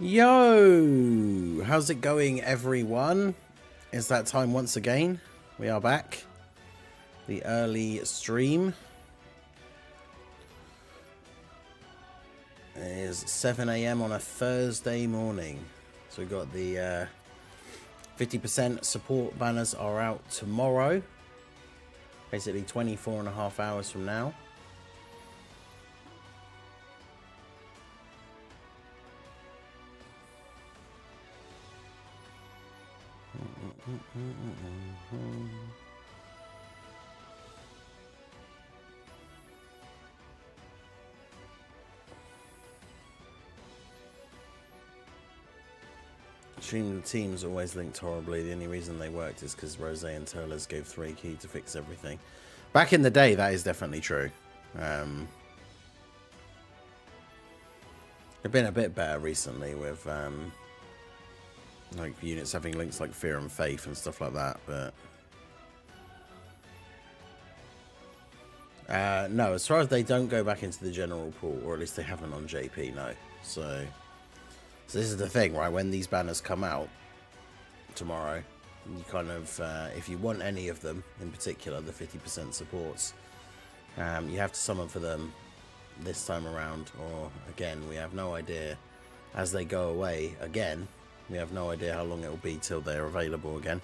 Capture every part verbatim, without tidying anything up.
Yo, how's it going, everyone? It's that time once again. We are back. The early stream is seven A M on a Thursday morning. So we've got the fifty percent uh, support banners are out tomorrow. Basically twenty-four and a half hours from now. Stream teams always linked horribly. The only reason they worked is because Rosé and Turles gave three key to fix everything. Back in the day, that is definitely true. Um, they've been a bit better recently with um, like units having links like Fear and Faith and stuff like that, but uh, no, as far as they don't go back into the general pool, or at least they haven't on J P, no. So. So this is the thing, right? When these banners come out tomorrow, you kind of, uh, if you want any of them, in particular the fifty percent supports, um, you have to summon for them this time around, or again, we have no idea. As they go away again, we have no idea how long it will be till they're available again.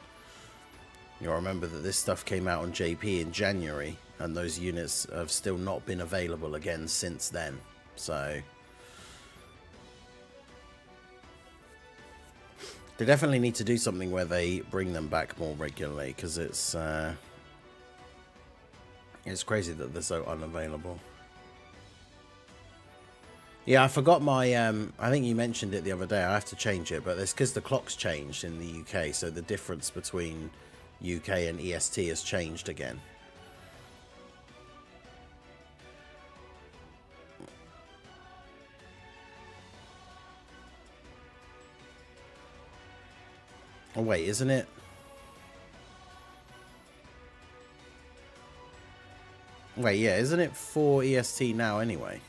You'll remember that this stuff came out on J P in January, and those units have still not been available again since then. So they definitely need to do something where they bring them back more regularly, because it's uh, it's crazy that they're so unavailable. Yeah, I forgot my. Um, I think you mentioned it the other day. I have to change it, but it's because the clock's changed in the U K, so the difference between U K and E S T has changed again. Oh wait, isn't it? Wait, yeah, isn't it four E S T now anyway?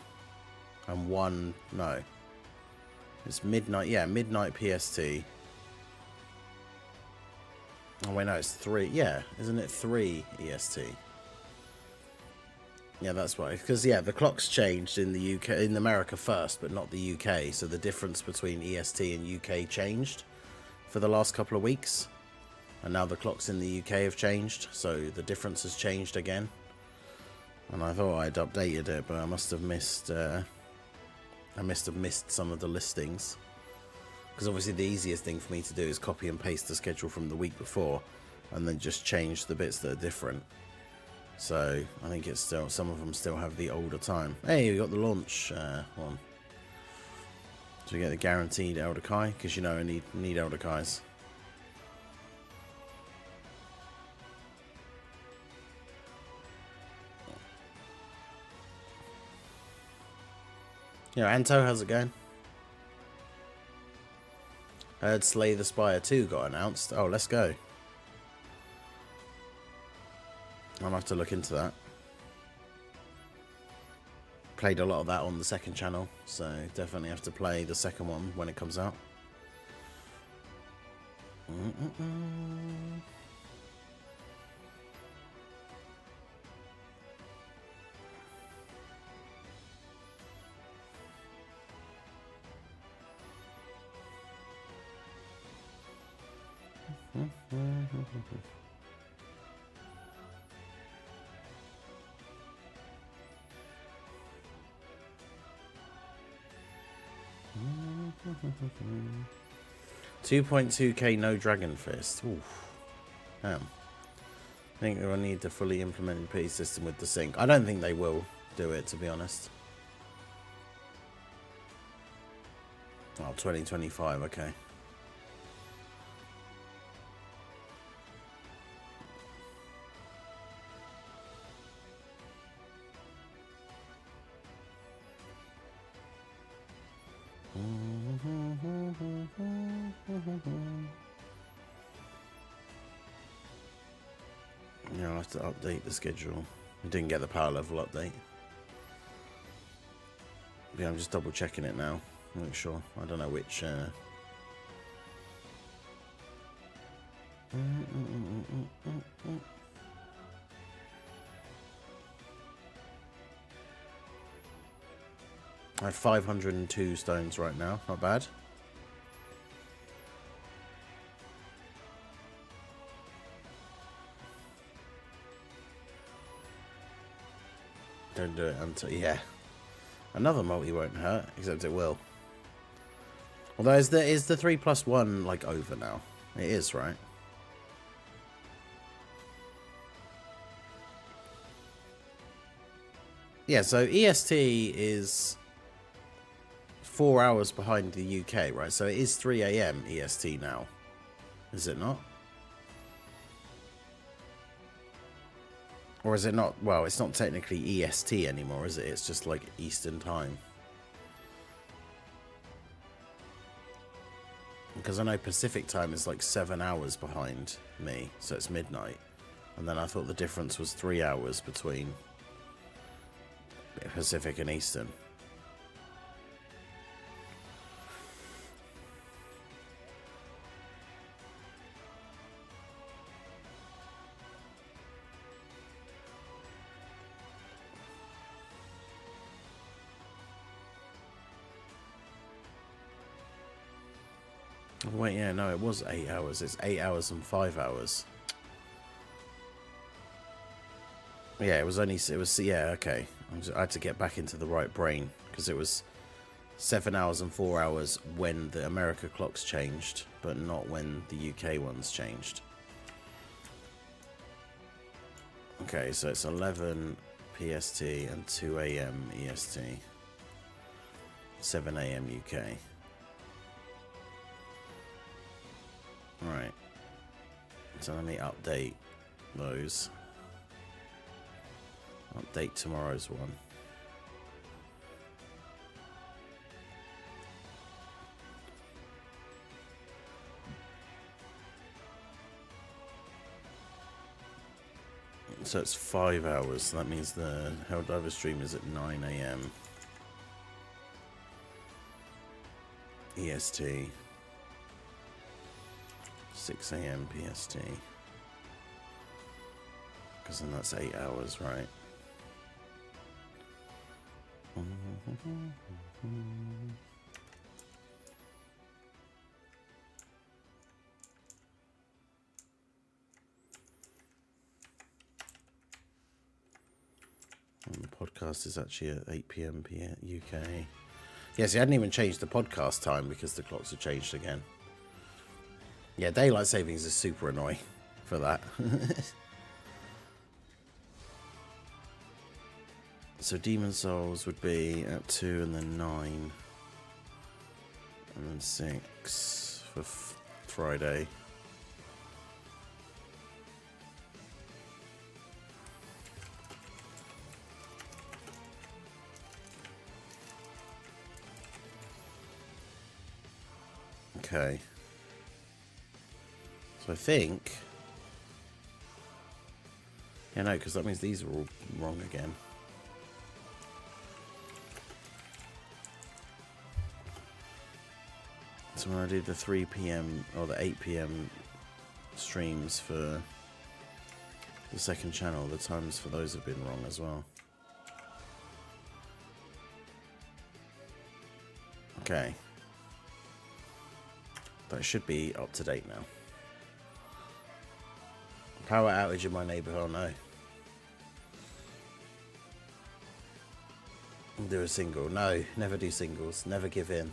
And one, no. It's midnight, yeah, midnight P S T. Oh wait, no, it's three, yeah, isn't it three E S T? Yeah, that's why, because yeah, the clock's changed in the U K, in America first, but not the U K, so the difference between E S T and U K changed for the last couple of weeks, and now the clocks in the U K have changed, so the difference has changed again. And I thought I'd updated it, but I must have missed uh, I must have missed some of the listings, because obviously the easiest thing for me to do is copy and paste the schedule from the week before and then just change the bits that are different. So I think it's still, some of them still have the older time. Hey, we got the launch uh, one. So we get the guaranteed Elder Kai, because you know I need, need Elder Kais. You know, Anto, how's it going? I heard Slay the Spire two got announced. Oh, let's go. I'll have to look into that. Played a lot of that on the second channel, so definitely have to play the second one when it comes out. Mm-mm-mm. two point two K no Dragon Fist. Oof. Damn. I think they will need to fully implement the P system with the sync. I don't think they will do it, to be honest. Oh, twenty twenty-five, okay. To update the schedule. We didn't get the power level update. Yeah, I'm just double checking it now. I'm not sure. I don't know which. Uh... I have five hundred and two stones right now. Not bad. Don't do it until... yeah. Another multi won't hurt, except it will. Although, is the, is the three plus one, like, over now? It is, right? Yeah, so E S T is four hours behind the U K, right? So it is three A M E S T now, is it not? Or is it not? Well, it's not technically E S T anymore, is it? It's just like Eastern time. Because I know Pacific time is like seven hours behind me, so it's midnight. And then I thought the difference was three hours between Pacific and Eastern. Wait, yeah, no, it was eight hours. It's eight hours and five hours. Yeah, it was only, it was, yeah, okay. I'm just, I had to get back into the right brain because it was seven hours and four hours when the America clocks changed, but not when the U K ones changed. Okay, so it's eleven P S T and two A M E S T, seven A M U K. Right, so let me update those. Update tomorrow's one. So it's five hours, so that means the Helldivers stream is at nine A M E S T. six A M P S T. Because then that's eight hours, right? And the podcast is actually at eight P M U K. Yes, I hadn't even changed the podcast time because the clocks have changed again. Yeah, daylight savings is super annoying for that. So Demon Souls would be at two and then nine. And then six for f Friday. Okay. So I think, yeah, no, because that means these are all wrong again. So when I do the three P M or the eight P M streams for the second channel, the times for those have been wrong as well. Okay. That should be up to date now. Power outage in my neighbourhood, oh no. Do a single. No, never do singles. Never give in.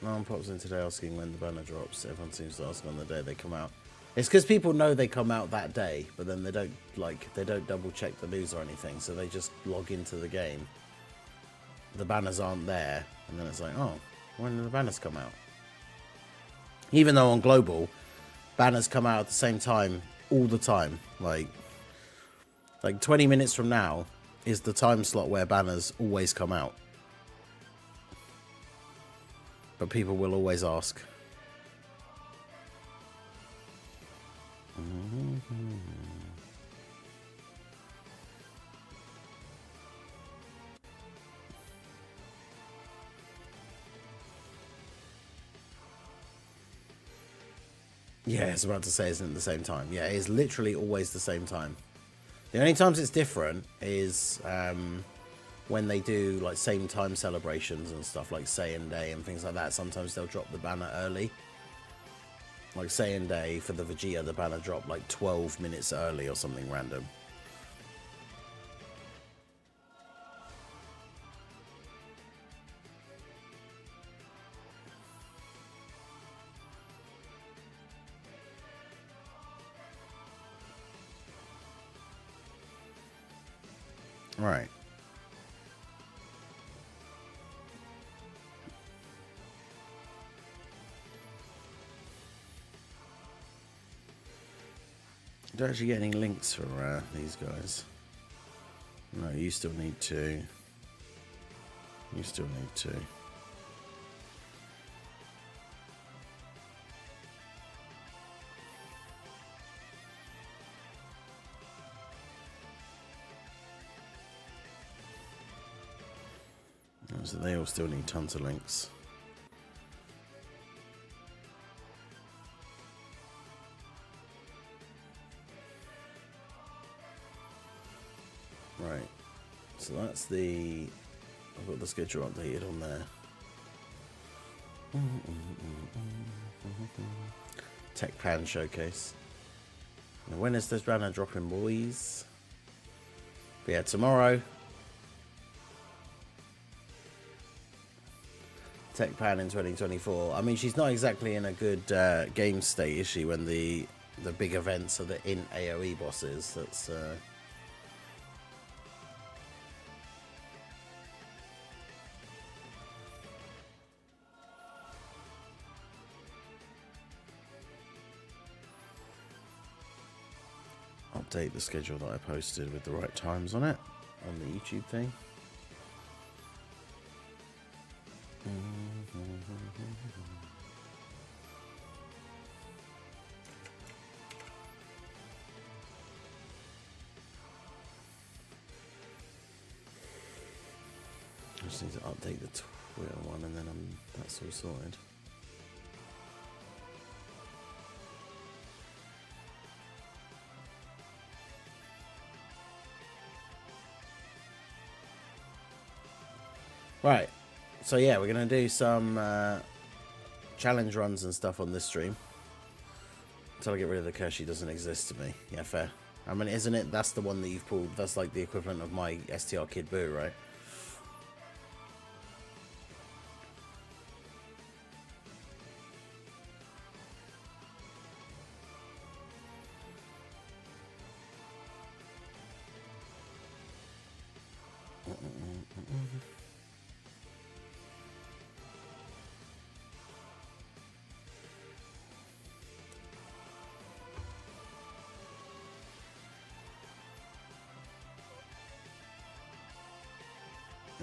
No one pops in today asking when the banner drops. Everyone seems to ask on the day they come out. It's because people know they come out that day, but then they don't, like, they don't double check the news or anything, so they just log into the game. The banners aren't there, and then it's like, oh, when did the banners come out? Even though on global, banners come out at the same time all the time. Like, like twenty minutes from now is the time slot where banners always come out. But people will always ask. Mm-hmm. Yeah, I was about to say, isn't it the same time? Yeah, it is literally always the same time. The only times it's different is um, when they do like same time celebrations and stuff, like Saiyan Day and things like that. Sometimes they'll drop the banner early. Like Saiyan Day for the Vegeta, the banner dropped like twelve minutes early or something random. Right. Don't actually get any links from uh, these guys. No, you still need to. You still need to. So they all still need tons of links. Right. So that's the... I've got the schedule updated on there. Tech Pan Showcase. Now when is this banner dropping, boys? But yeah, tomorrow... Tech Pan in twenty twenty-four. I mean, she's not exactly in a good uh, game state, is she? When the the big events are the in A O E bosses. That's uh... update the schedule that I posted with the right times on it on the YouTube thing. I just need to update the Twitter one, and then I'm that's all sorted. Right. So yeah, we're going to do some uh, challenge runs and stuff on this stream. Until I get rid of the curse, she doesn't exist to me. Yeah, fair. I mean, isn't it? That's the one that you've pulled. That's like the equivalent of my S T R Kid Boo, right?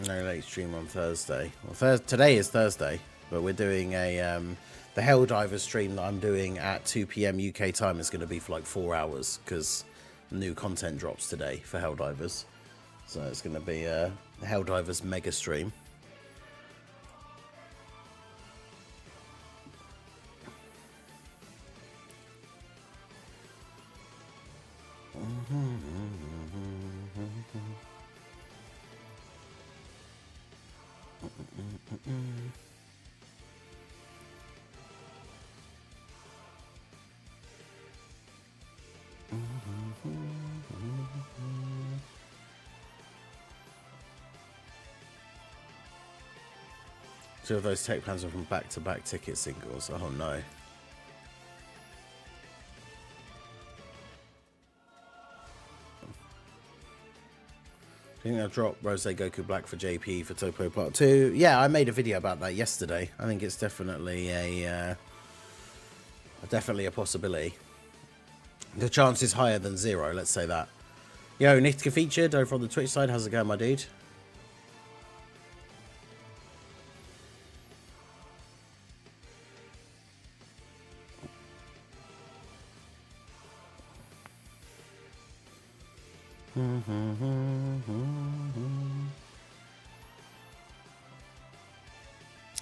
No late stream on Thursday. Well, th today is Thursday, but we're doing a um, the Helldivers stream that I'm doing at two p m U K time is going to be for like four hours because new content drops today for Helldivers, so it's going to be a Helldivers mega stream. Two of those tech plans are from back-to-back ticket singles. Oh no. I think they'll drop Rosé Goku Black for J P for Topo Part two. Yeah, I made a video about that yesterday. I think it's definitely a, uh, definitely a possibility. The chance is higher than zero, let's say that. Yo, Nitka featured over on the Twitch side. How's it going, my dude?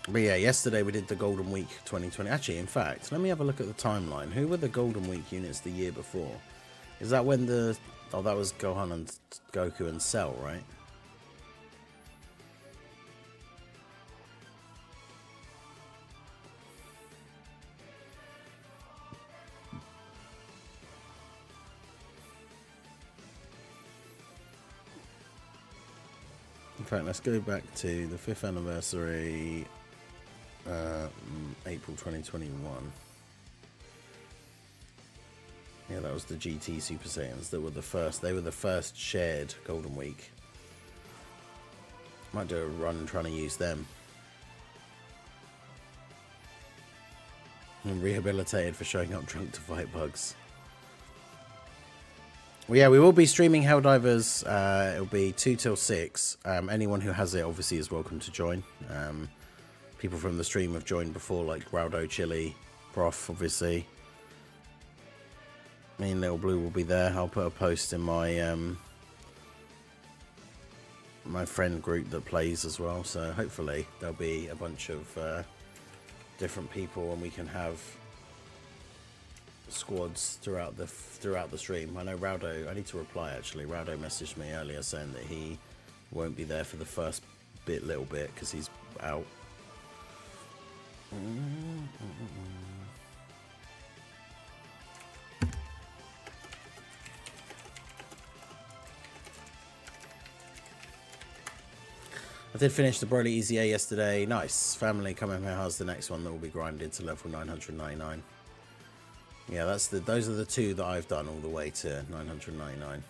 But yeah, yesterday we did the Golden Week twenty twenty. Actually, in fact, let me have a look at the timeline. Who were the Golden Week units the year before? Is that when the... Oh, that was Gohan and Goku and Cell, right? In fact, let's go back to the fifth anniversary, uh, April twenty twenty-one. Yeah, that was the G T Super Saiyans that were the first. They were the first shared Golden Week. Might do a run trying to use them. And rehabilitated for showing up drunk to fight bugs. Well, yeah, we will be streaming Helldivers. Uh, it'll be two till six. Um, anyone who has it, obviously, is welcome to join. Um, people from the stream have joined before, like Raldo, Chili, Prof, obviously. Me and Little Blue will be there. I'll put a post in my um, my friend group that plays as well. So hopefully there'll be a bunch of uh, different people, and we can have squads throughout the throughout the stream. I know Raldo. I need to reply actually. Raldo messaged me earlier saying that he won't be there for the first bit, little bit, because he's out. Mm-mm-mm. I did finish the Broly Easy A yesterday. Nice. Family coming here. How's the next one that will be grinded to level nine hundred ninety-nine? Yeah, that's the. Those are the two that I've done all the way to nine hundred ninety-nine.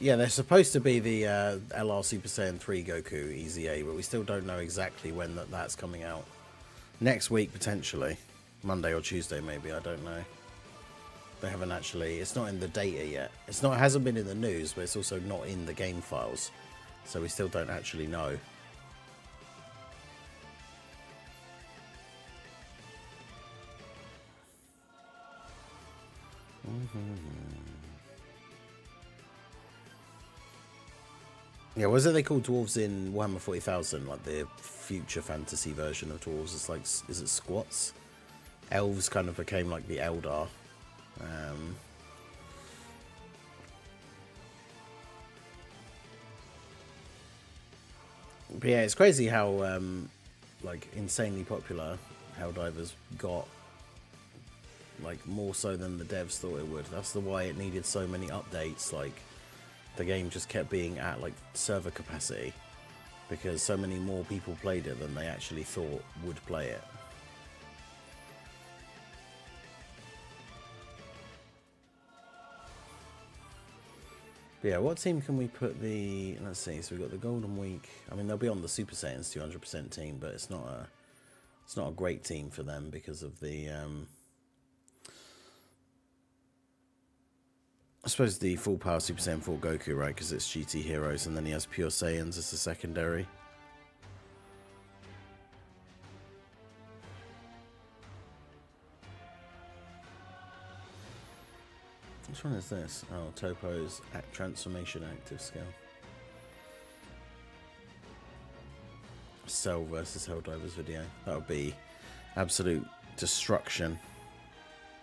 Yeah, they're supposed to be the uh, L R Super Saiyan three Goku Easy A, but we still don't know exactly when that, that's coming out. Next week, potentially. Monday or Tuesday, maybe. I don't know. They haven't actually... It's not in the data yet. It's not, it hasn't been in the news, but it's also not in the game files. So we still don't actually know. Mm-hmm. Yeah, what is it they call dwarves in Warhammer forty thousand? Like the future fantasy version of dwarves. It's like, is it squats? Elves kind of became like the Eldar. Um, but yeah, it's crazy how um, like insanely popular Helldivers got. Like more so than the devs thought it would. That's the why it needed so many updates. Like. The game just kept being at like server capacity because so many more people played it than they actually thought would play it. But yeah, what team can we put the, let's see, so we've got the Golden Week. I mean, they'll be on the Super Saiyans two hundred percent team, but it's not a it's not a great team for them because of the um I suppose the full power Super Saiyan four Goku, right? Because it's G T Heroes, and then he has Pure Saiyans as the secondary. Which one is this? Oh, Topo's Act Transformation Active Skill. Cell versus Helldivers video. That would be absolute destruction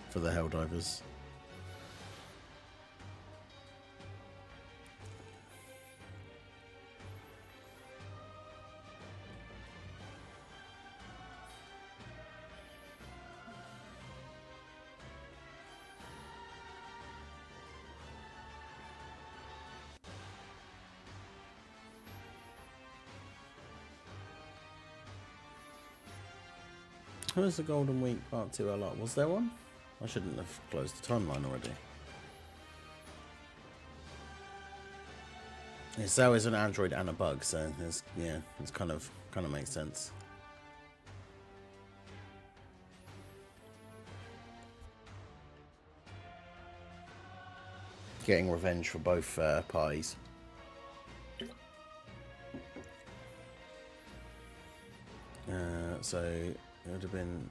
for the Helldivers. When was the Golden Week Part two L R? Was there one? I shouldn't have closed the timeline already. It's always an Android and a bug, so it's, yeah, it's kind of kind of makes sense. Getting revenge for both uh, parties. Uh, so. It would have been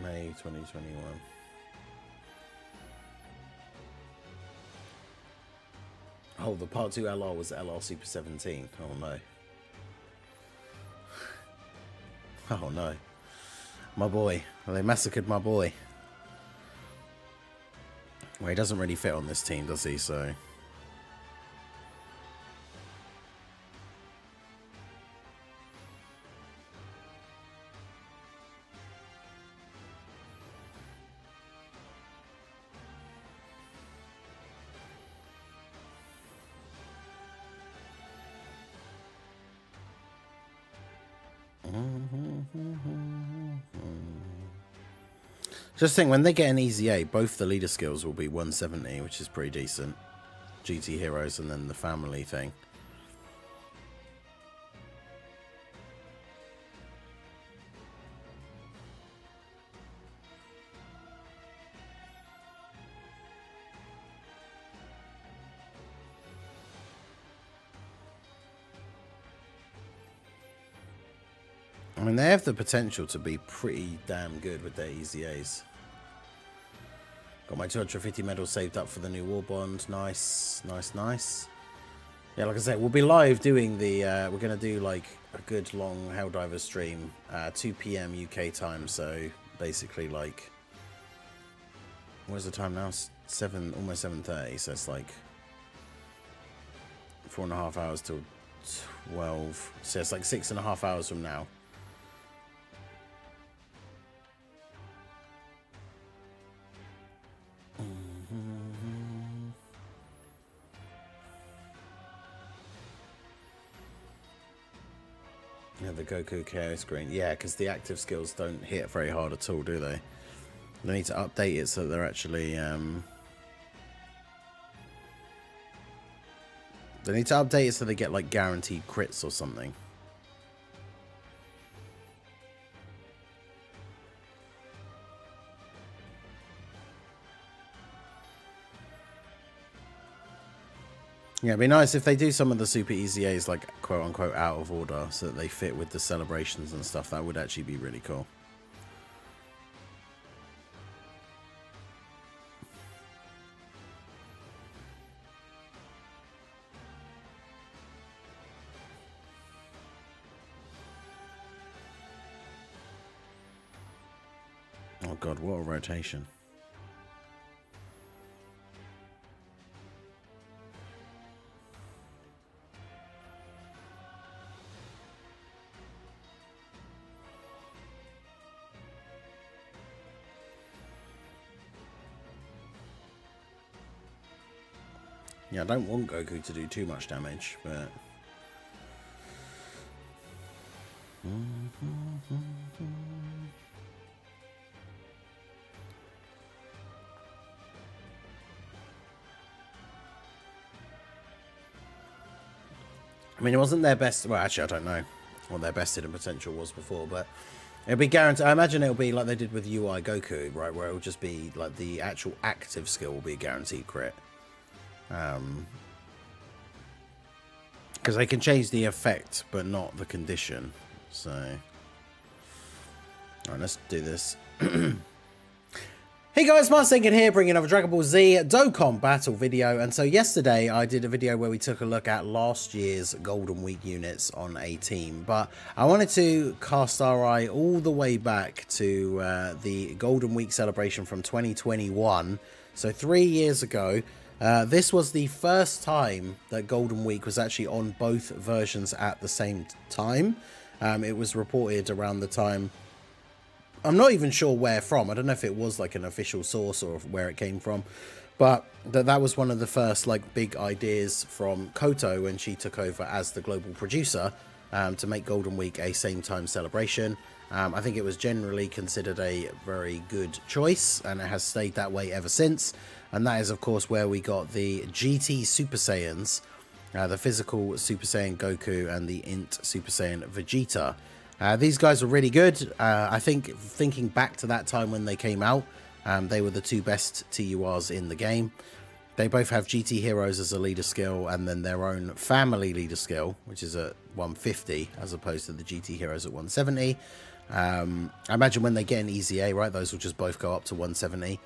May twenty twenty-one. Oh, the part two L R was L R Super seventeen. Oh no. Oh no. My boy. Well, they massacred my boy. Well, he doesn't really fit on this team, does he? So. Just think, when they get an easy A, both the leader skills will be one seventy, which is pretty decent. G T Heroes and then the family thing. I mean, they have the potential to be pretty damn good with their easy A's. Got my two hundred fifty medals saved up for the new war bond. Nice, nice, nice. Yeah, like I said, we'll be live doing the... Uh, we're going to do, like, a good long Helldivers stream. Uh, two p m U K time, so basically, like... Where's the time now? seven, almost seven thirty, so it's, like... Four and a half hours till twelve. So it's, like, six and a half hours from now. Goku K O screen. Yeah, because the active skills don't hit very hard at all, do they? They need to update it so they're actually... Um, they need to update it so they get, like, guaranteed crits or something. Yeah, it'd be nice if they do some of the super easy A's, like, quote-unquote, out of order, so that they fit with the celebrations and stuff. That would actually be really cool. Oh, God, what a rotation. Yeah, I don't want Goku to do too much damage, but... I mean, it wasn't their best... Well, actually, I don't know what their best hidden potential was before, but... It'll be guaranteed... I imagine it'll be like they did with U I Goku, right? Where it'll just be, like, the actual active skill will be a guaranteed crit. Um, because they can change the effect, but not the condition. So, all right, let's do this. Hey guys, Mustangian here, bringing another Dragon Ball Z Dokkan Battle video. And so yesterday I did a video where we took a look at last year's Golden Week units on a team. But I wanted to cast our eye all the way back to uh, the Golden Week celebration from twenty twenty-one. So three years ago. Uh, this was the first time that Golden Week was actually on both versions at the same time. Um, it was reported around the time... I'm not even sure where from. I don't know if it was like an official source or where it came from. But th that was one of the first like big ideas from Koto when she took over as the global producer um, to make Golden Week a same-time celebration. Um, I think it was generally considered a very good choice, and it has stayed that way ever since. And that is, of course, where we got the G T Super Saiyans, uh, the physical Super Saiyan Goku, and the Int Super Saiyan Vegeta. Uh, these guys were really good. Uh, I think, thinking back to that time when they came out, um, they were the two best T U Rs in the game. They both have G T Heroes as a leader skill, and then their own family leader skill, which is at one fifty, as opposed to the G T Heroes at one seventy. Um, I imagine when they get an E Z A, right, those will just both go up to one seventy.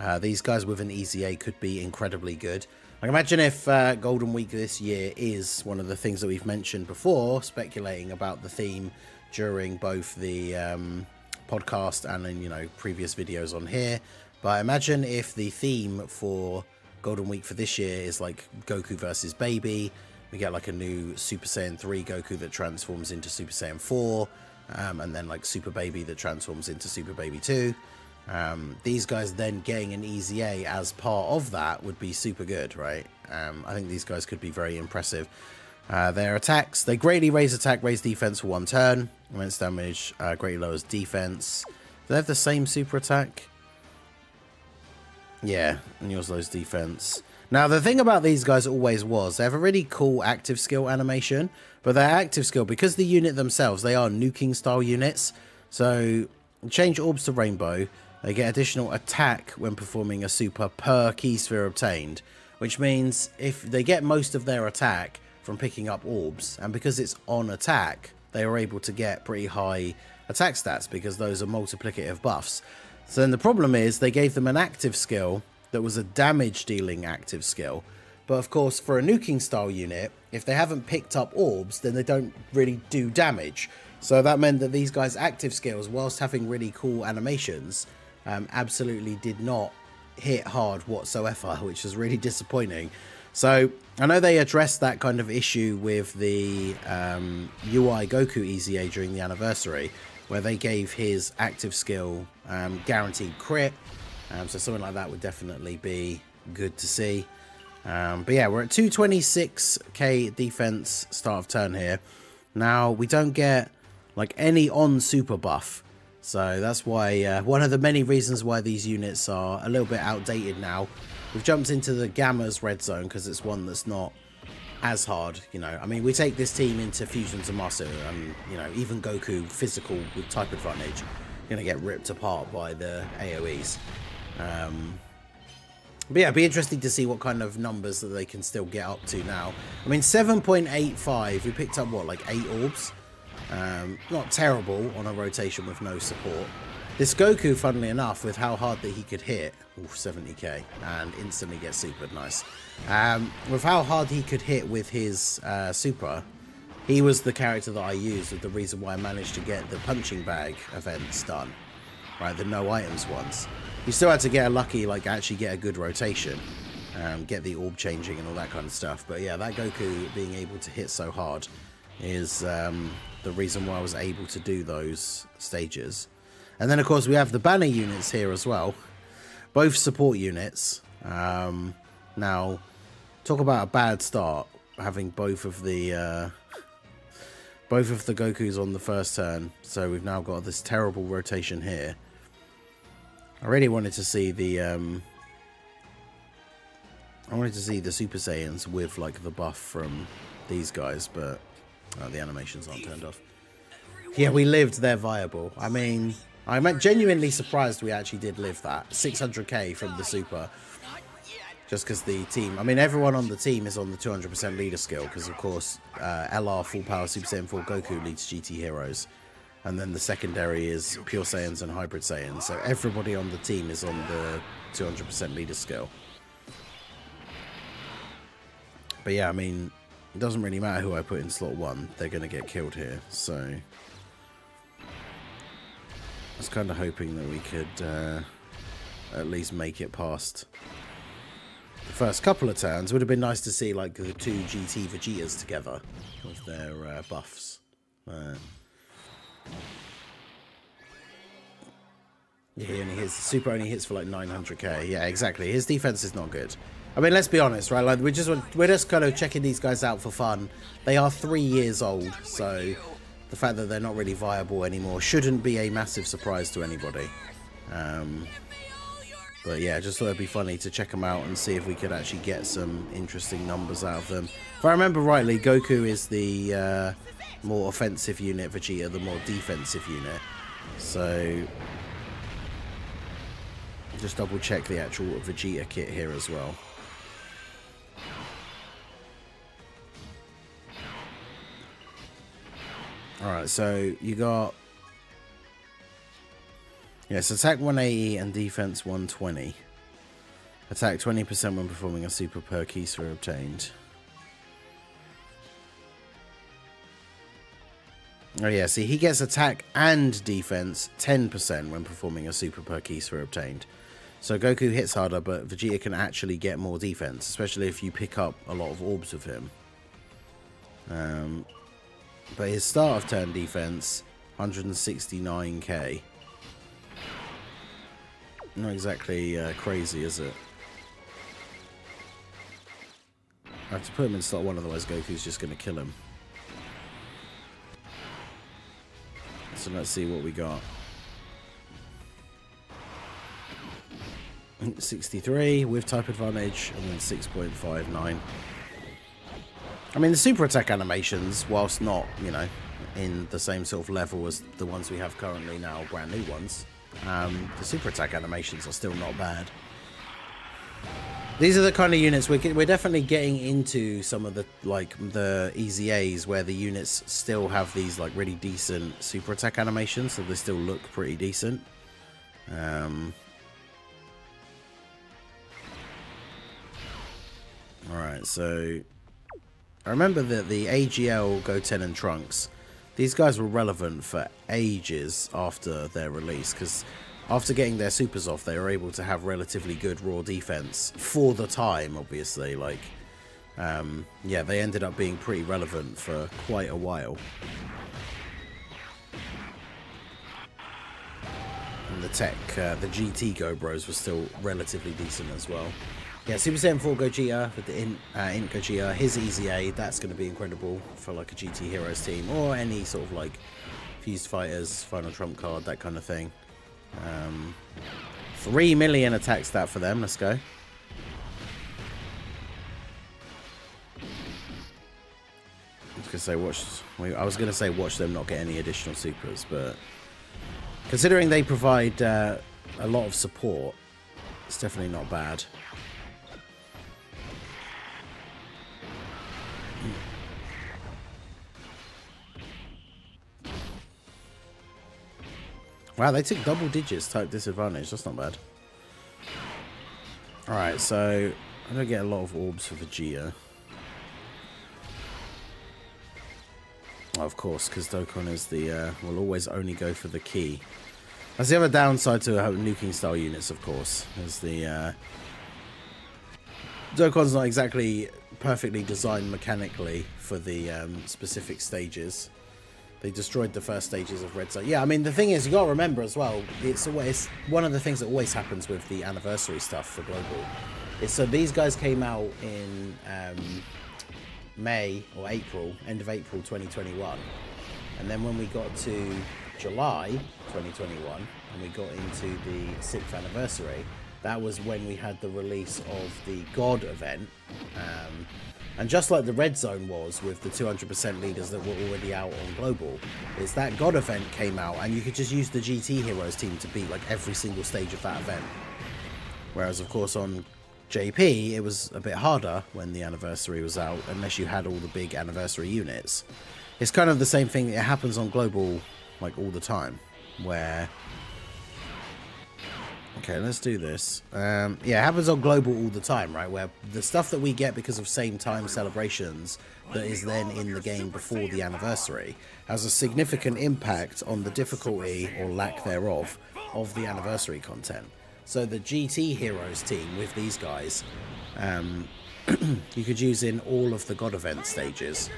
Uh, these guys with an E Z A could be incredibly good. I imagine if uh, Golden Week this year is one of the things that we've mentioned before, speculating about the theme during both the um, podcast and in, you know, previous videos on here. But I imagine if the theme for Golden Week for this year is like Goku versus Baby, we get like a new Super Saiyan three Goku that transforms into Super Saiyan four, um, and then like Super Baby that transforms into Super Baby two. Um, these guys then getting an E Z A as part of that would be super good, right? Um, I think these guys could be very impressive. Uh, their attacks, they greatly raise attack, raise defense for one turn. Immense damage, uh, greatly lowers defense. Do they have the same super attack? Yeah, and yours lows defense. Now, the thing about these guys always was they have a really cool active skill animation, but their active skill, because the unit themselves, they are nuking style units. So change orbs to rainbow. They get additional attack when performing a super per key sphere obtained, which means if they get most of their attack from picking up orbs, and because it's on attack, they are able to get pretty high attack stats because those are multiplicative buffs. So then the problem is they gave them an active skill that was a damage dealing active skill. But of course, for a nuking style unit, if they haven't picked up orbs, then they don't really do damage. So that meant that these guys' active skills, whilst having really cool animations, Um, absolutely did not hit hard whatsoever, which is really disappointing. So I know they addressed that kind of issue with the um, U I Goku E Z A during the anniversary, where they gave his active skill um, guaranteed crit. Um, so something like that would definitely be good to see. Um, but yeah, we're at two twenty-six K defense start of turn here. Now, we don't get like any on super buff. So that's why uh, one of the many reasons why these units are a little bit outdated now. We've jumped into the Gamma's red zone because it's one that's not as hard, you know. I mean, we take this team into Fusion Zamasu and, you know, even Goku physical with type advantage, going to get ripped apart by the A O Es. Um, but yeah, it'd be interesting to see what kind of numbers that they can still get up to now. I mean, seven point eight five, we picked up, what, like eight orbs? Um, not terrible on a rotation with no support. This Goku, funnily enough, with how hard that he could hit, ooh, seventy K, and instantly gets super nice. Um, with how hard he could hit with his uh, super, he was the character that I used with the reason why I managed to get the punching bag events done, right? The no items ones. You still had to get a lucky, like actually get a good rotation, um, get the orb changing and all that kind of stuff. But yeah, that Goku being able to hit so hard is um, the reason why I was able to do those stages. And then of course we have the banner units here as well, both support units. Um, now, talk about a bad start, having both of the uh, both of the Gokus on the first turn. So we've now got this terrible rotation here. I really wanted to see the um, I wanted to see the Super Saiyans with like the buff from these guys, but oh, the animations aren't turned off. Yeah, we lived. They're viable. I mean, I'm genuinely surprised we actually did live that. six hundred K from the super. Just because the team... I mean, everyone on the team is on the two hundred percent leader skill. Because, of course, uh, L R Full Power Super Saiyan four Goku leads G T Heroes. And then the secondary is Pure Saiyans and Hybrid Saiyans. So everybody on the team is on the two hundred percent leader skill. But yeah, I mean... it doesn't really matter who I put in slot one. They're going to get killed here. So I was kind of hoping that we could uh, at least make it past the first couple of turns. It would have been nice to see like the two G T Vegetas together with their uh, buffs. Uh, yeah, he only hits, super only hits for like nine hundred K. Yeah, exactly. His defense is not good. I mean, let's be honest, right? Like, we're just we're just kind of checking these guys out for fun. They are three years old, so the fact that they're not really viable anymore shouldn't be a massive surprise to anybody. Um, but yeah, just thought it'd be funny to check them out and see if we could actually get some interesting numbers out of them. If I remember rightly, Goku is the uh, more offensive unit, Vegeta the more defensive unit. So just double check the actual Vegeta kit here as well. Alright, so you got Yes, attack one eighty and defense one twenty. Attack twenty percent when performing a super per Kisra obtained. Oh yeah, see, he gets attack and defense ten percent when performing a super per Kisra obtained. So Goku hits harder, but Vegeta can actually get more defense, especially if you pick up a lot of orbs of him. Um, but his start of turn defense, one hundred sixty-nine K. Not exactly uh, crazy, is it? I have to put him in slot one, otherwise Goku's just going to kill him. So let's see what we got. sixty-three with type advantage, and then six point five nine. I mean, the super attack animations, whilst not, you know, in the same sort of level as the ones we have currently now, brand new ones, um, the super attack animations are still not bad. These are the kind of units we're, we're definitely getting into. Some of the, like, the easy A's where the units still have these, like, really decent super attack animations, so they still look pretty decent. Um... Alright, so I remember that the A G L, Goten and Trunks, these guys were relevant for ages after their release, because after getting their supers off, they were able to have relatively good raw defense for the time, obviously. Like, um, yeah, they ended up being pretty relevant for quite a while. And the tech, uh, the G T Go Bros were still relatively decent as well. Yeah, Super Saiyan four Gogeta with the Int uh, Gogeta, his Easy A, that's going to be incredible for like a G T Heroes team or any sort of like Fused Fighters, Final Trump card, that kind of thing. Um, three million attack stat for them, let's go. I was going to say watch, I was going to say watch them not get any additional supers, but considering they provide uh, a lot of support, it's definitely not bad. Wow, they took double digits type disadvantage. That's not bad. Alright, so I don't get a lot of orbs for Vegeta. Oh, of course, because Dokkan is the, uh, will always only go for the key. That's the other downside to nuking style units, of course, is the, uh, Dokkan's not exactly perfectly designed mechanically for the, um, specific stages. They destroyed the first stages of Red Zone. Yeah, I mean, the thing is, you got to remember as well, it's always one of the things that always happens with the anniversary stuff for Global. It's, so these guys came out in um, May or April, end of April twenty twenty-one. And then when we got to July twenty twenty-one, and we got into the sixth anniversary, that was when we had the release of the God event. Um, And just like the Red Zone was with the two hundred percent leaders that were already out on Global, is that God event came out and you could just use the G T Heroes team to beat like every single stage of that event. Whereas of course on J P, it was a bit harder when the anniversary was out, unless you had all the big anniversary units. It's kind of the same thing that happens on Global like all the time, where... Okay, let's do this. Um, yeah, it happens on Global all the time, right? Where the stuff that we get because of same-time celebrations that is then in the game before the anniversary has a significant impact on the difficulty, or lack thereof, of the anniversary content. So the G T Heroes team with these guys, um, you could use in all of the God Event stages.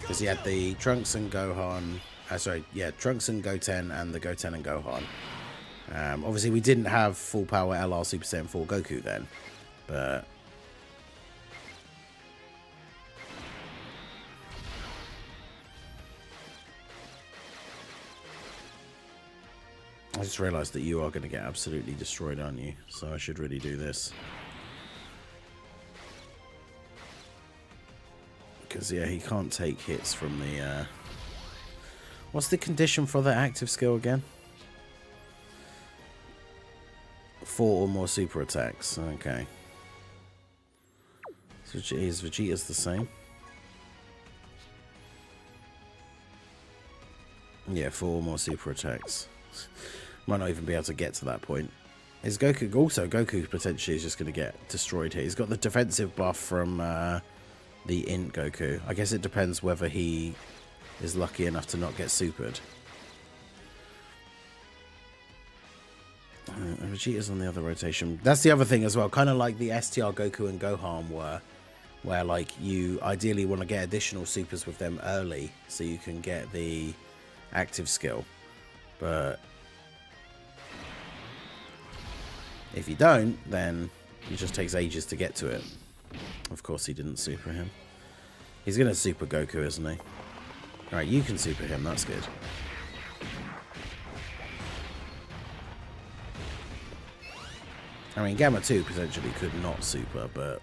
Because you had the Trunks and Gohan... Uh, sorry, yeah, Trunks and Goten and the Goten and Gohan. Um, obviously, we didn't have full power L R Super Saiyan four Goku then, but I just realised that you are going to get absolutely destroyed, aren't you? So I should really do this, because yeah, he can't take hits from the. Uh... What's the condition for that active skill again? Four or more super attacks. Okay. So is Vegeta's the same? Yeah, four or more super attacks. Might not even be able to get to that point. Is Goku also Goku potentially is just going to get destroyed here? He's got the defensive buff from uh, the Int Goku. I guess it depends whether he is lucky enough to not get supered. Uh, Vegeta's on the other rotation. That's the other thing as well. Kind of like the S T R Goku and Gohan were, where like you ideally want to get additional supers with them early so you can get the active skill, but if you don't, then it just takes ages to get to it. Of course he didn't super him. He's going to super Goku, isn't he? Alright, you can super him. That's good. I mean, Gamma two potentially could not super, but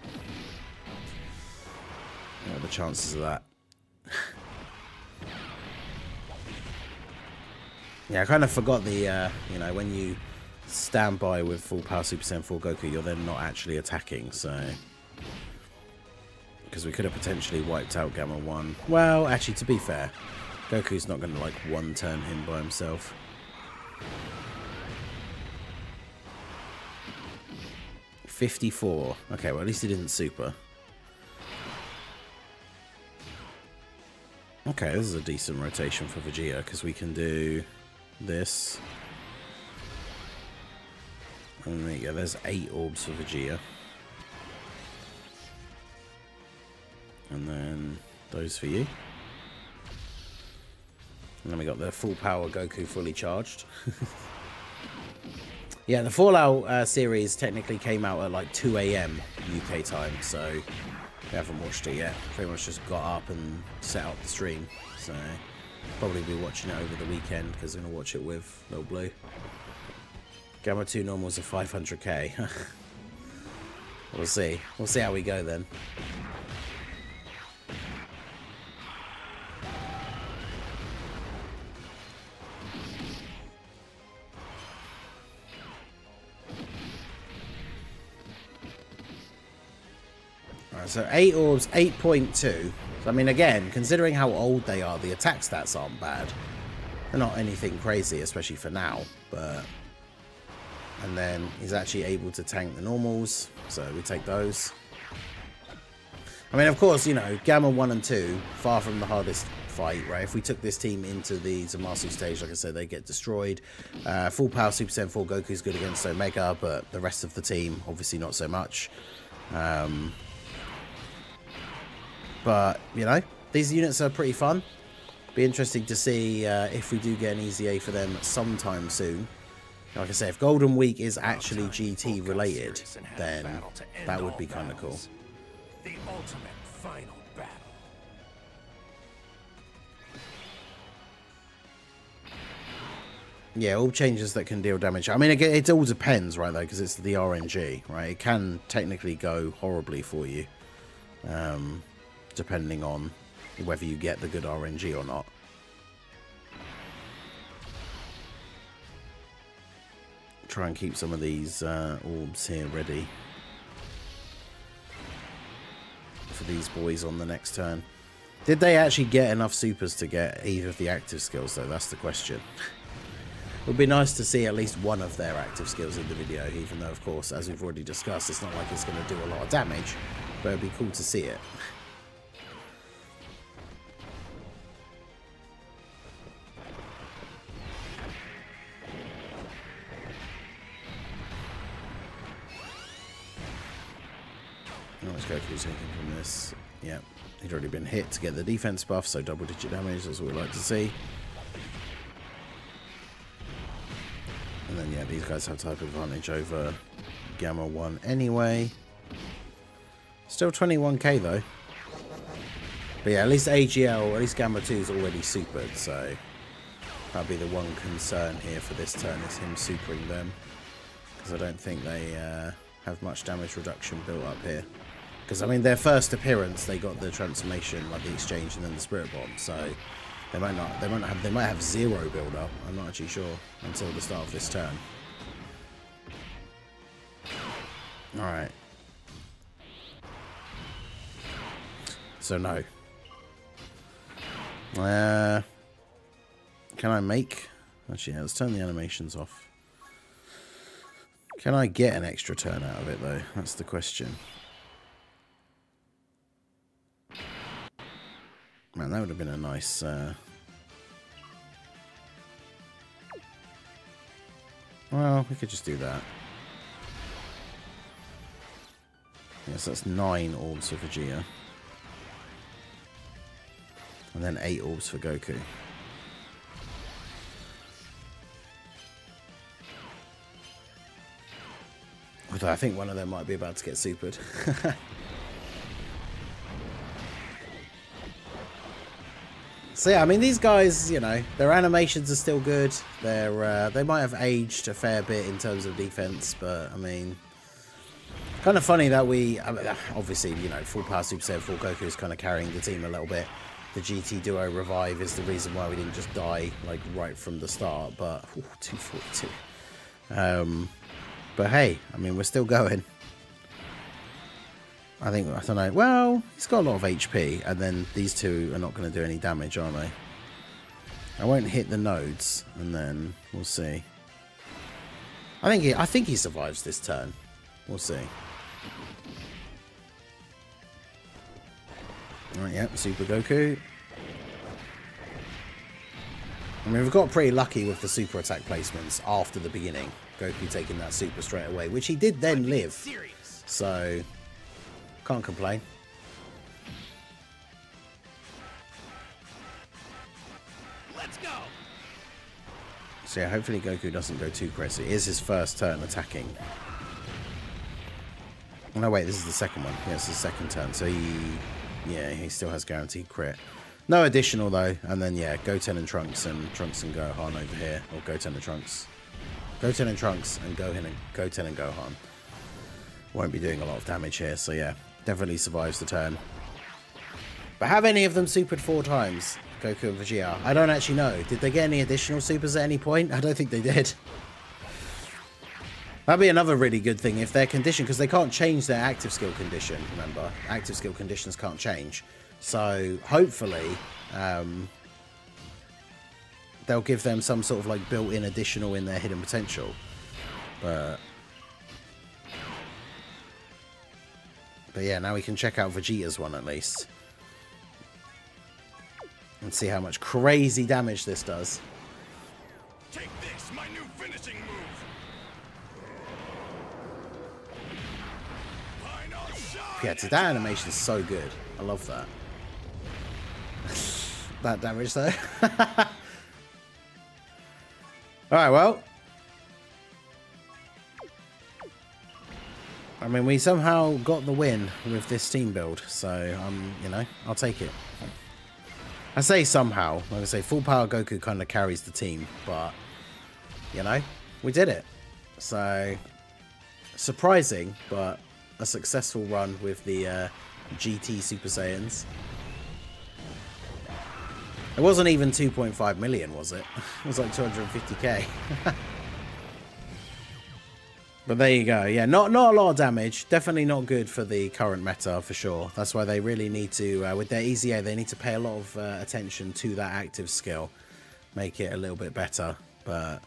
you know, the chances of that. Yeah, I kind of forgot the, uh, you know, when you stand by with full power Super Saiyan four Goku, you're then not actually attacking, so because we could have potentially wiped out Gamma one. Well, actually, to be fair, Goku's not going to like one turn him by himself. fifty-four. Okay, well, at least he didn't super. Okay, this is a decent rotation for Vegeta because we can do this. And there you go, there's eight orbs for Vegeta. And then those for you. And then we got the full power Goku fully charged. Yeah, the Fallout uh, series technically came out at like two A M U K time, so if you haven't watched it yet, pretty much just got up and set up the stream. So probably be watching it over the weekend because I'm going to watch it with Little Blue. Gamma two normals are five hundred K. We'll see. We'll see how we go then. Alright, so eight orbs, eight point two. So, I mean, again, considering how old they are, the attack stats aren't bad. They're not anything crazy, especially for now, but... And then he's actually able to tank the normals, so we take those. I mean, of course, you know, Gamma one and two, far from the hardest fight, right? If we took this team into the Zamasu stage, like I said, they get destroyed. Uh, full power Super Saiyan four Goku's good against Omega, but the rest of the team, obviously not so much. Um, but, you know, these units are pretty fun. Be interesting to see uh, if we do get an easy A for them sometime soon. Like I say, if Golden Week is actually G T related, then that would be kind of cool. The ultimate final battle. Yeah, all changes that can deal damage. I mean, it, it all depends, right, though, because it's the R N G, right? It can technically go horribly for you, um, depending on whether you get the good R N G or not. Try and keep some of these uh, orbs here ready for these boys on the next turn. Did they actually get enough supers to get either of the active skills though? That's the question. It would be nice to see at least one of their active skills in the video, even though of course, as we've already discussed, it's not like it's going to do a lot of damage, but it'd be cool to see it. Goku's taking from this. Yep, he'd already been hit to get the defense buff, so double digit damage, that's what we like to see. And then yeah, these guys have type advantage over Gamma one anyway. Still twenty-one K though. But yeah, at least A G L, at least Gamma two is already supered, so that'd be the one concern here for this turn is him supering them. Because I don't think they uh, have much damage reduction built up here. Because, I mean, their first appearance, they got the transformation, like the exchange, and then the spirit bomb. So they might not, they might not have, they might have zero build up. I'm not actually sure until the start of this turn. All right. So no. Uh, can I make? Actually, yeah, let's turn the animations off. Can I get an extra turn out of it, though? That's the question. Man, that would have been a nice... Uh... Well, we could just do that. Yes, that's nine orbs for Vegeta. And then eight orbs for Goku. Although I think one of them might be about to get supered. So yeah, I mean, these guys, you know, their animations are still good. They're uh, they might have aged a fair bit in terms of defense, but I mean, kind of funny that we I mean, obviously, you know, full power Super Saiyan four Goku is kind of carrying the team a little bit. The G T duo revive is the reason why we didn't just die like right from the start. But ooh, two forty-two. Um, but hey, I mean, we're still going. I think, I don't know, well, he's got a lot of H P, and then these two are not going to do any damage, are they? I won't hit the nodes, and then we'll see. I think he, I think he survives this turn. We'll see. Alright, yep, Super Goku. I mean, we've got pretty lucky with the super attack placements after the beginning. Goku taking that super straight away, which he did then live. So... can't complain. Let's go. So yeah, hopefully Goku doesn't go too crazy. It is his first turn attacking. Oh, no, wait, this is the second one. Yeah, it's his second turn. So he, yeah, he still has guaranteed crit. No additional though. And then yeah, Goten and Trunks and Trunks and Gohan over here, or Goten and Trunks, Goten and Trunks and Gohan and Goten and Gohan. Won't be doing a lot of damage here, so yeah, definitely survives the turn. But have any of them supered four times, Goku and Vegeta? I don't actually know. Did they get any additional supers at any point? I don't think they did. That'd be another really good thing if their condition, because they can't change their active skill condition, remember. Active skill conditions can't change. So hopefully, um, they'll give them some sort of like built-in additional in their hidden potential. But... But yeah, now we can check out Vegeta's one at least. And see how much crazy damage this does. Take this, my new finishing move. Yeah, dude, that animation is so good. I love that. That damage though. Alright, well. I mean, we somehow got the win with this team build, so, um, you know, I'll take it. I say somehow. Like I say, full power Goku kind of carries the team, but, you know, we did it. So, surprising, but a successful run with the uh, G T Super Saiyans. It wasn't even two point five million, was it? It was like two hundred fifty K. But there you go. Yeah, not not a lot of damage. Definitely not good for the current meta, for sure. That's why they really need to, uh, with their E Z A, they need to pay a lot of uh, attention to that active skill. Make it a little bit better. But,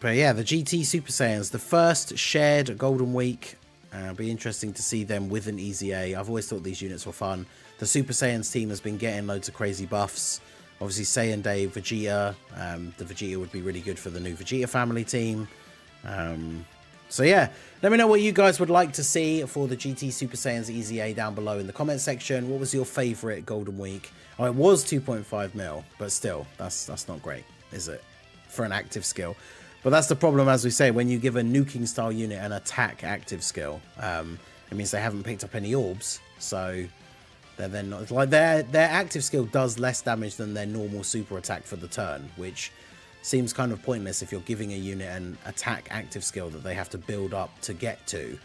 but yeah, the G T Super Saiyans, the first shared Golden Week. Uh, it'll be interesting to see them with an E Z A. I've always thought these units were fun. The Super Saiyans team has been getting loads of crazy buffs. Obviously, Saiyan Day, Vegeta. Um, the Vegeta would be really good for the new Vegeta family team. Um, so yeah, let me know what you guys would like to see for the G T Super Saiyans E Z A down below in the comment section. What was your favorite Golden Week? Oh, it was two point five mil, but still, that's that's not great, is it, for an active skill? But that's the problem, as we say, when you give a nuking style unit an attack active skill, um, it means they haven't picked up any orbs, so they're then not like their their active skill does less damage than their normal super attack for the turn, which seems kind of pointless if you're giving a unit an attack active skill that they have to build up to get to.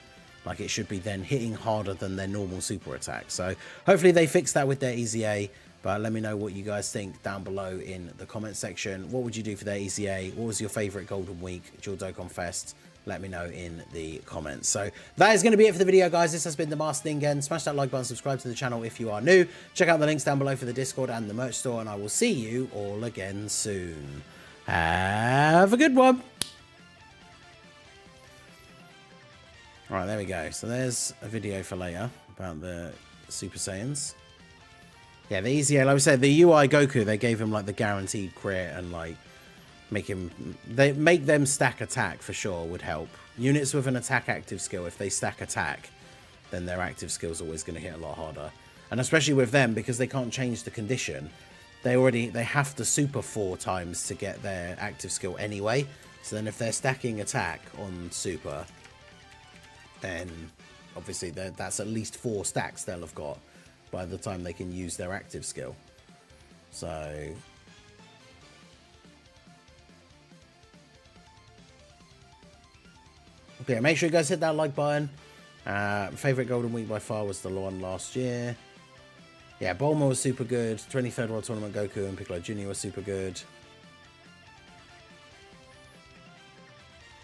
Like, it should be then hitting harder than their normal super attack. So hopefully they fix that with their E Z A, but let me know what you guys think down below in the comment section. What would you do for their E Z A? What was your favorite Golden Week, Dual Dokkan Fest? Let me know in the comments. So that is going to be it for the video, guys. This has been The Masked Ningen. Smash that like button, subscribe to the channel if you are new. Check out the links down below for the Discord and the merch store, and I will see you all again soon. Have a good one. Right, there we go. So there's a video for later about the Super Saiyans. Yeah, these, yeah, like we said, the U I Goku, they gave him, like, the guaranteed crit and, like, make him... They make them stack attack, for sure, would help. Units with an attack active skill, if they stack attack, then their active skill's always going to hit a lot harder. And especially with them, because they can't change the condition, they already... They have to super four times to get their active skill anyway. So then if they're stacking attack on super, then obviously that's at least four stacks they'll have got by the time they can use their active skill. So okay, make sure you guys hit that like button. Uh, favorite Golden Week by far was the one last year. Yeah, Bulma was super good. twenty-third World Tournament Goku and Piccolo Junior were super good.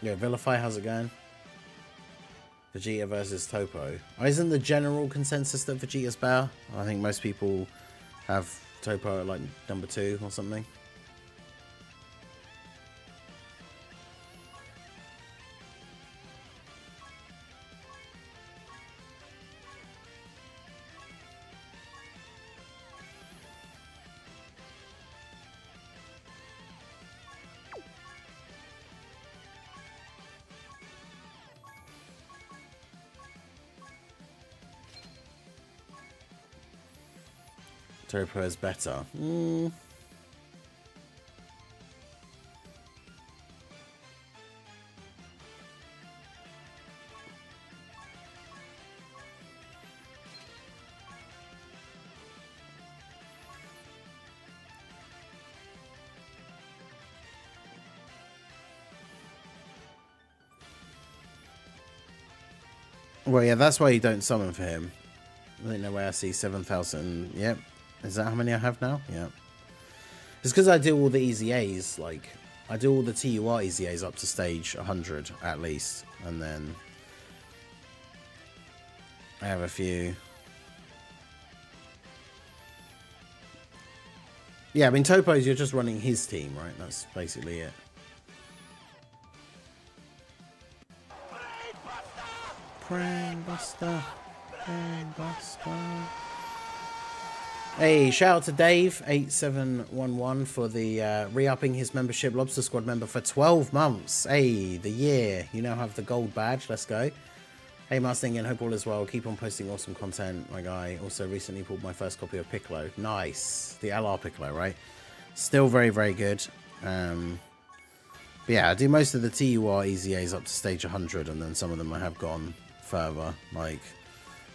Yeah, Vilify, how's it going? Vegeta versus Topo. Oh, isn't the general consensus that Vegeta's better? I think most people have Topo at like number two or something. Topo is better. Mm. Well, yeah, that's why you don't summon for him. I think no way I see seven thousand. Yep. Is that how many I have now? Yeah. It's because I do all the easy A's, like, I do all the T U R easy A's up to stage one hundred, at least. And then I have a few. Yeah, I mean, Topo's, you're just running his team, right? That's basically it. Brain Buster! Brain Buster! Hey, shout out to Dave eight seven one one for the uh, re-upping his membership, Lobster Squad member, for twelve months. Hey, the year. You now have the gold badge. Let's go. Hey, Masked Ningen, hope all is well. Keep on posting awesome content, my guy. Also recently pulled my first copy of Piccolo. Nice. The L R Piccolo, right? Still very, very good. Um, but yeah, I do most of the T U R E Z As up to stage one hundred, and then some of them I have gone further. Like,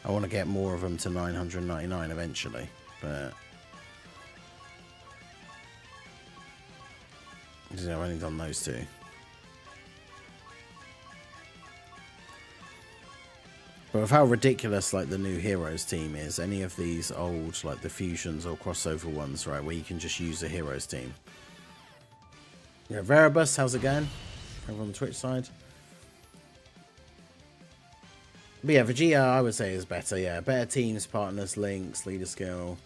I want to get more of them to nine hundred ninety-nine eventually. But I've only done those two. But with how ridiculous, like, the new Heroes team is, any of these old, like, the fusions or crossover ones, right, where you can just use a Heroes team. Yeah, Veribus, how's it going? Over on the Twitch side. But yeah, Vegeta, I would say, is better, yeah. Better teams, partners, links, leader skill.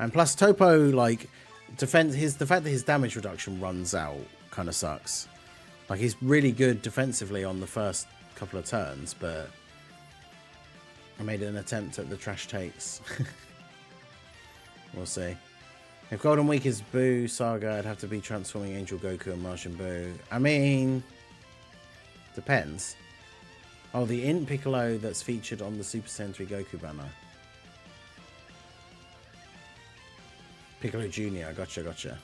And plus, Topo, like, defense, his, the fact that his damage reduction runs out kind of sucks. Like, he's really good defensively on the first couple of turns, but I made an attempt at the trash takes. We'll see. If Golden Week is Boo Saga, I'd have to be transforming Angel Goku and Martian Boo. I mean, depends. Oh, the Int Piccolo that's featured on the Super Saiyan three Goku banner. Piccolo Junior, gotcha, gotcha.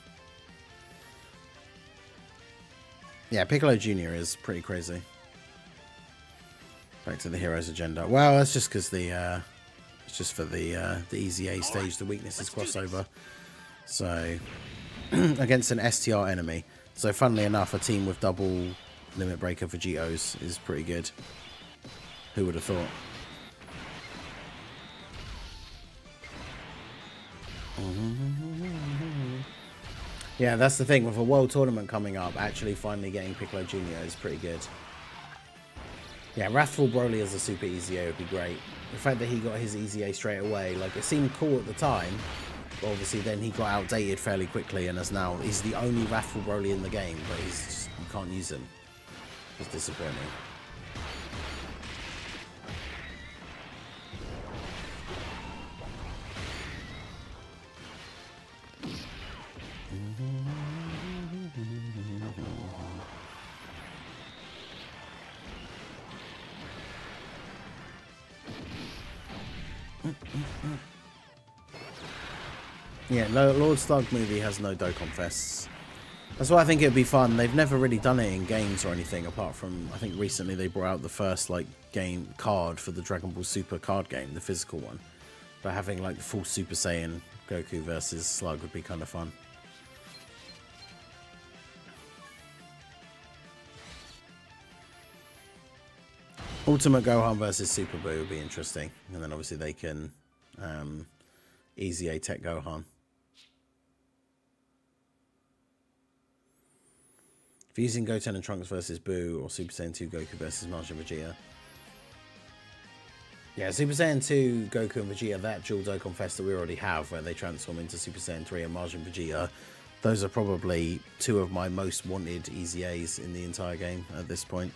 Yeah, Piccolo Junior is pretty crazy. Back to the Heroes Agenda. Well, that's just because the, uh, it's just for the, uh, the Easy A stage, right. The Weaknesses crossover. So, against an S T R enemy. So, funnily enough, a team with double Limit Breaker Vegetos is pretty good. Who would have thought? Yeah, that's the thing. With a world tournament coming up, actually finally getting Piccolo Junior is pretty good. Yeah, Wrathful Broly as a super E Z A would be great. The fact that he got his E Z A straight away, like, it seemed cool at the time. But obviously then he got outdated fairly quickly and is now, he's the only Wrathful Broly in the game, but he's just, you can't use him. It's disappointing. Yeah, Lord Stark movie has no Dokkan Fests. That's why I think it'd be fun. They've never really done it in games or anything, apart from, I think recently they brought out the first like game card for the Dragon Ball Super card game, the physical one. But having like the full Super Saiyan Goku versus Slug would be kind of fun. Ultimate Gohan versus Super Buu would be interesting. And then obviously they can um, easy A-Tech Gohan. If using Goten and Trunks versus Buu or Super Saiyan two Goku versus Majin Vegeta. Yeah, Super Saiyan two Goku and Vegeta, that dual Dokkan Fest that we already have where they transform into Super Saiyan three and Majin Vegeta. Those are probably two of my most wanted easy A's in the entire game at this point.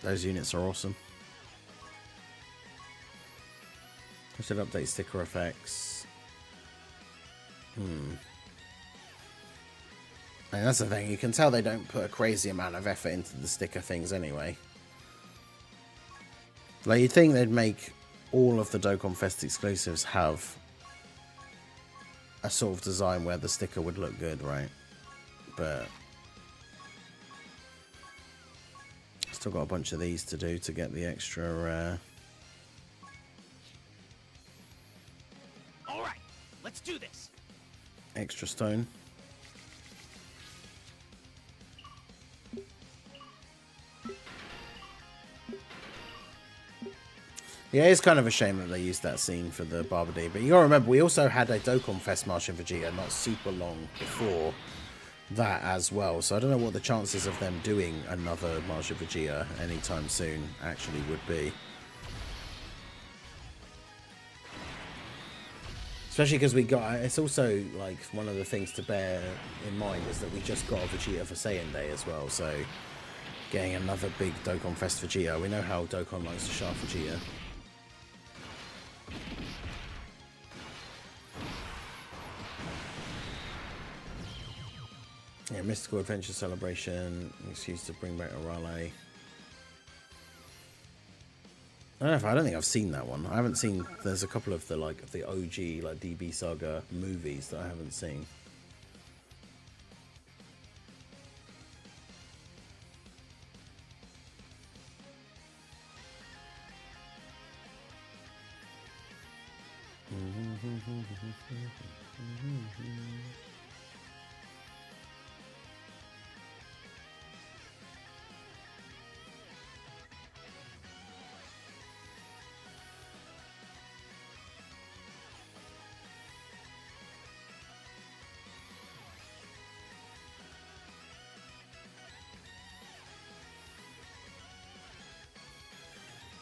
Those units are awesome. I should update sticker effects. Hmm. And that's the thing, you can tell they don't put a crazy amount of effort into the sticker things anyway. Like, you'd think they'd make all of the Dokkan Fest exclusives have a sort of design where the sticker would look good, right? But still got a bunch of these to do to get the extra uh... All right, let's do this. Extra stone. Yeah, it's kind of a shame that they used that scene for the Barbadee, but you gotta remember we also had a Dokkan Fest March in Vegeta not super long before that as well, so I don't know what the chances of them doing another March of Vegeta anytime soon actually would be. Especially because we got, it's also like one of the things to bear in mind is that we just got a Vegeta for Saiyan Day as well, so getting another big Dokkan Fest Vegeta. We know how Dokkan likes to shaft Vegeta. Yeah, Mystical Adventure Celebration, excuse to bring back Arale. I don't know if, I don't think I've seen that one. I haven't seen, there's a couple of the like of the O G like D B Saga movies that I haven't seen.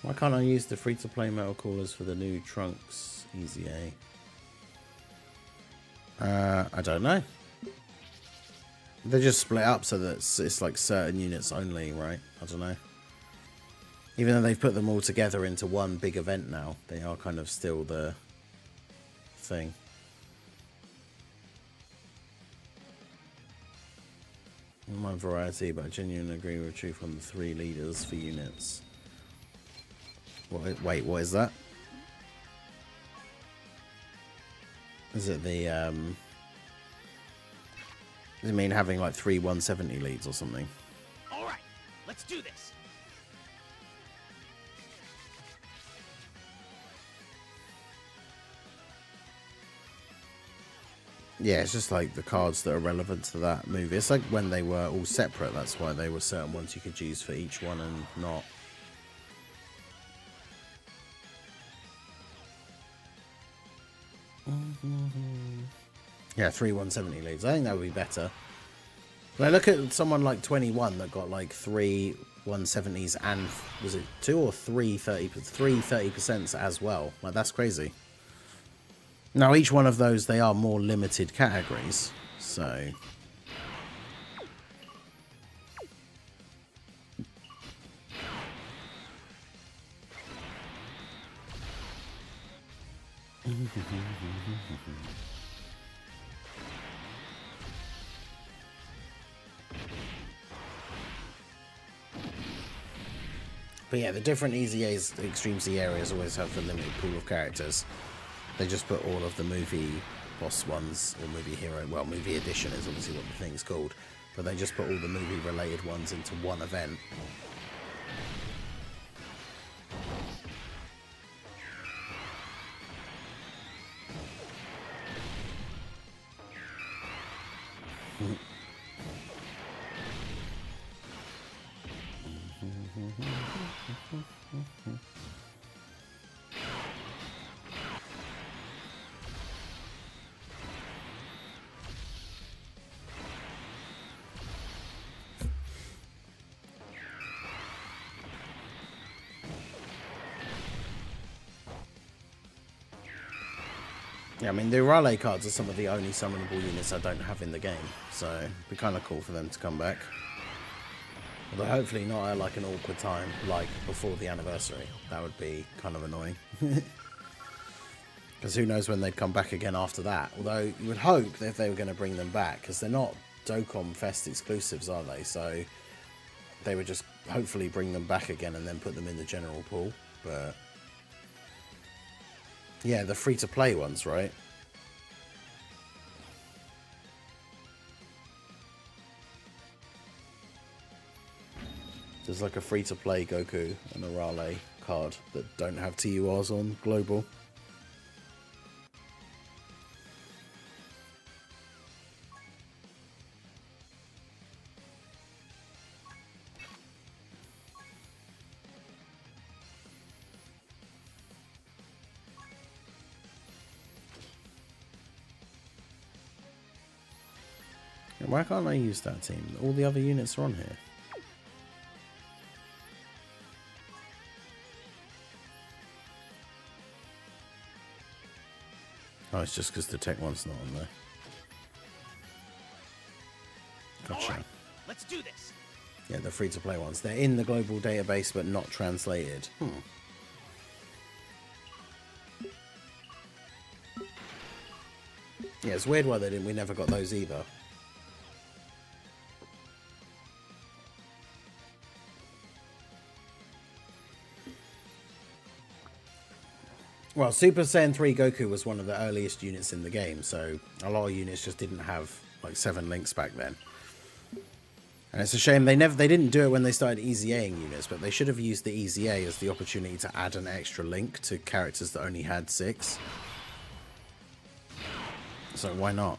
Why can't I use the free-to-play metal coolers for the new Trunks Easy A? Uh, I don't know. They're just split up so that it's, it's like certain units only, right? I don't know. Even though they've put them all together into one big event now, they are kind of still the thing. My variety, but I genuinely agree with Truth on the three leaders for units. What, wait, what is that? Is it the, um... does it mean having, like, three one seventy leads or something? Alright, let's do this! Yeah, it's just, like, the cards that are relevant to that movie. It's like when they were all separate, that's why they were certain ones you could use for each one and not. Yeah, three one seventy leads. I think that would be better. Now look at someone like twenty-one that got like three one seventies and was it two or three thirty three thirty percents as well. Like that's crazy. Now each one of those they are more limited categories, so But yeah, the different easy A's, the extreme C areas always have the limited pool of characters. They just put all of the movie boss ones, or movie hero, well, movie edition is obviously what the thing's called, but they just put all the movie related ones into one event. Yeah, I mean, the Raldo cards are some of the only summonable units I don't have in the game, so it'd be kind of cool for them to come back. Although hopefully not at like an awkward time, like before the anniversary. That would be kind of annoying. Because who knows when they'd come back again after that. Although you would hope that if they were going to bring them back, because they're not Dokkan Fest exclusives, are they? So they would just hopefully bring them back again and then put them in the general pool, but... yeah, the free-to-play ones, right? There's like a free-to-play Goku and a Raleigh card that don't have T U Rs on global. Why can't I use that team? All the other units are on here. Oh, it's just because the tech one's not on there. Gotcha. All right, let's do this. Yeah, the free-to-play ones. They're in the global database, but not translated. Hmm. Yeah, it's weird why they didn't. We never got those either. Well, Super Saiyan three Goku was one of the earliest units in the game, so a lot of units just didn't have like seven links back then. And it's a shame they never they didn't do it when they started E Z A-ing units, but they should have used the E Z A as the opportunity to add an extra link to characters that only had six. So why not?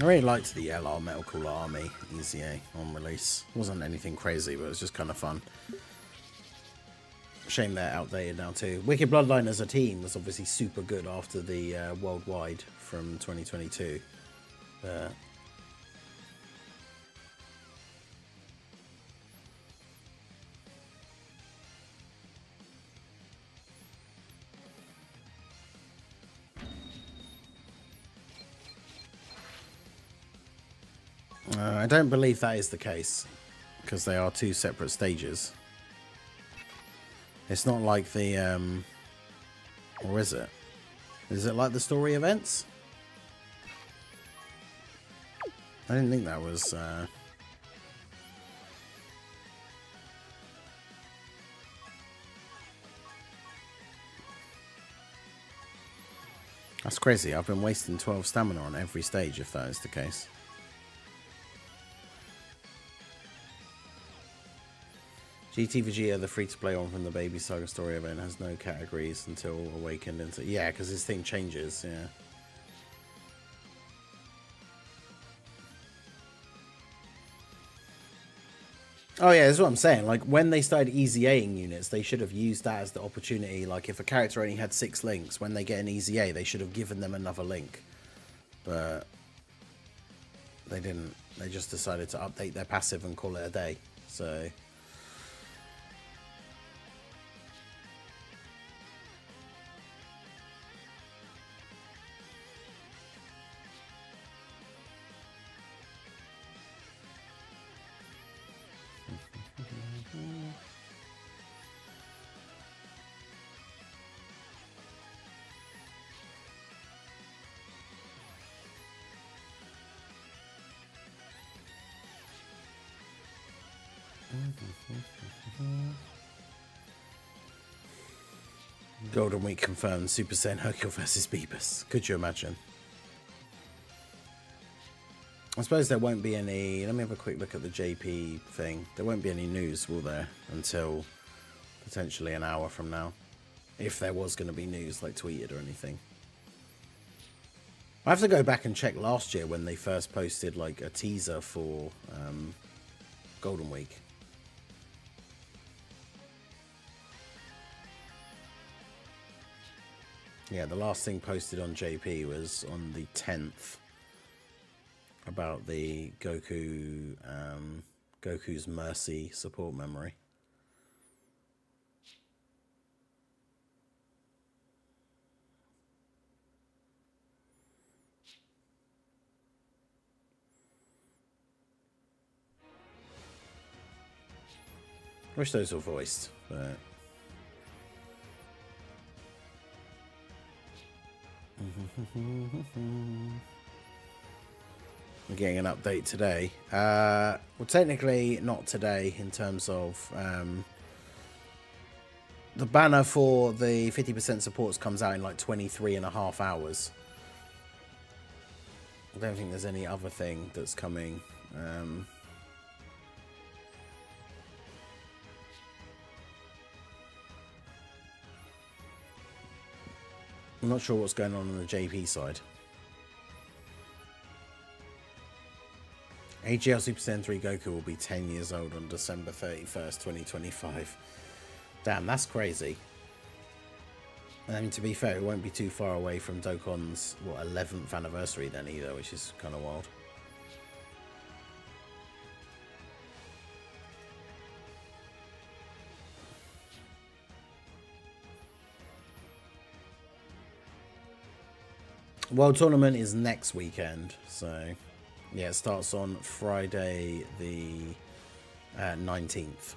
I really liked the L R Metal Cooler Army E Z A on release. It wasn't anything crazy, but it was just kind of fun. Shame they're outdated now too. Wicked Bloodline as a team was obviously super good after the uh, Worldwide from twenty twenty-two. Uh, I don't believe that is the case, because they are two separate stages. It's not like the, um, or is it? Is it like the story events? I didn't think that was, uh... that's crazy. I've been wasting twelve stamina on every stage, if that is the case. G T Vegeta, the free-to-play one from the Baby Saga story event, has no categories until Awakened. Into yeah, because this thing changes, yeah. Oh yeah, that's what I'm saying. Like, when they started E Z A-ing units, they should have used that as the opportunity. Like, if a character only had six links, when they get an E Z A, they should have given them another link. But they didn't. They just decided to update their passive and call it a day, so... Golden Week confirmed Super Saiyan Hercule versus Beefus. Could you imagine? I suppose there won't be any... Let me have a quick look at the J P thing. There won't be any news, will there? Until potentially an hour from now. If there was going to be news, like tweeted or anything. I have to go back and check last year when they first posted like a teaser for um, Golden Week. Yeah, the last thing posted on J P was on the tenth about the Goku, um, Goku's Mercy support memory. I wish those were voiced, but... We're getting an update today. Uh, well, technically not today in terms of... Um, the banner for the fifty percent supports comes out in like twenty-three and a half hours. I don't think there's any other thing that's coming. Um... I'm not sure what's going on on the J P side. A G L Super Saiyan three Goku will be ten years old on December thirty-first, twenty twenty-five. Damn, that's crazy. And to be fair, it won't be too far away from Dokkan's, what, eleventh anniversary then either, which is kind of wild. World Tournament is next weekend, so yeah, it starts on Friday the uh, nineteenth.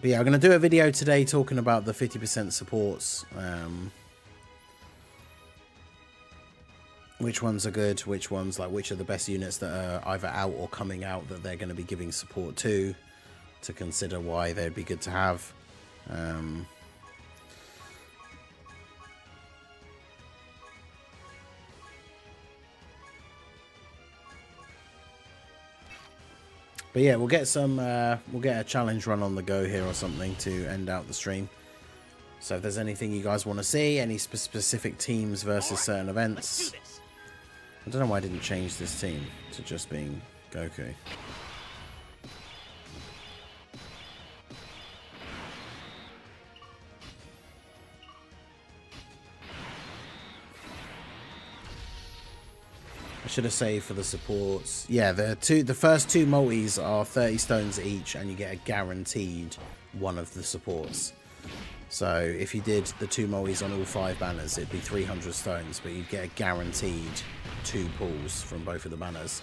But yeah, I'm going to do a video today talking about the fifty percent supports, um, which ones are good, which ones, like which are the best units that are either out or coming out that they're going to be giving support to. To consider why they'd be good to have. Um, but yeah, we'll get some. Uh, we'll get a challenge run on the go here or something to end out the stream. So if there's anything you guys want to see, any sp specific teams versus right, certain events. I don't know why I didn't change this team to just being Goku. Should have saved for the supports. Yeah, the two, the first two multis are thirty stones each, and you get a guaranteed one of the supports. So if you did the two multis on all five banners, it'd be three hundred stones, but you'd get a guaranteed two pulls from both of the banners.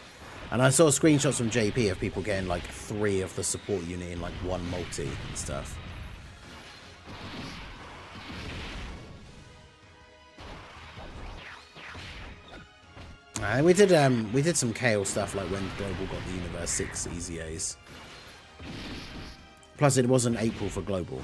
And I saw screenshots from J P of people getting like three of the support unit in like one multi and stuff. And we did um we did some Kale stuff like when Global got the Universe six easy A's. Plus it wasn't April for Global.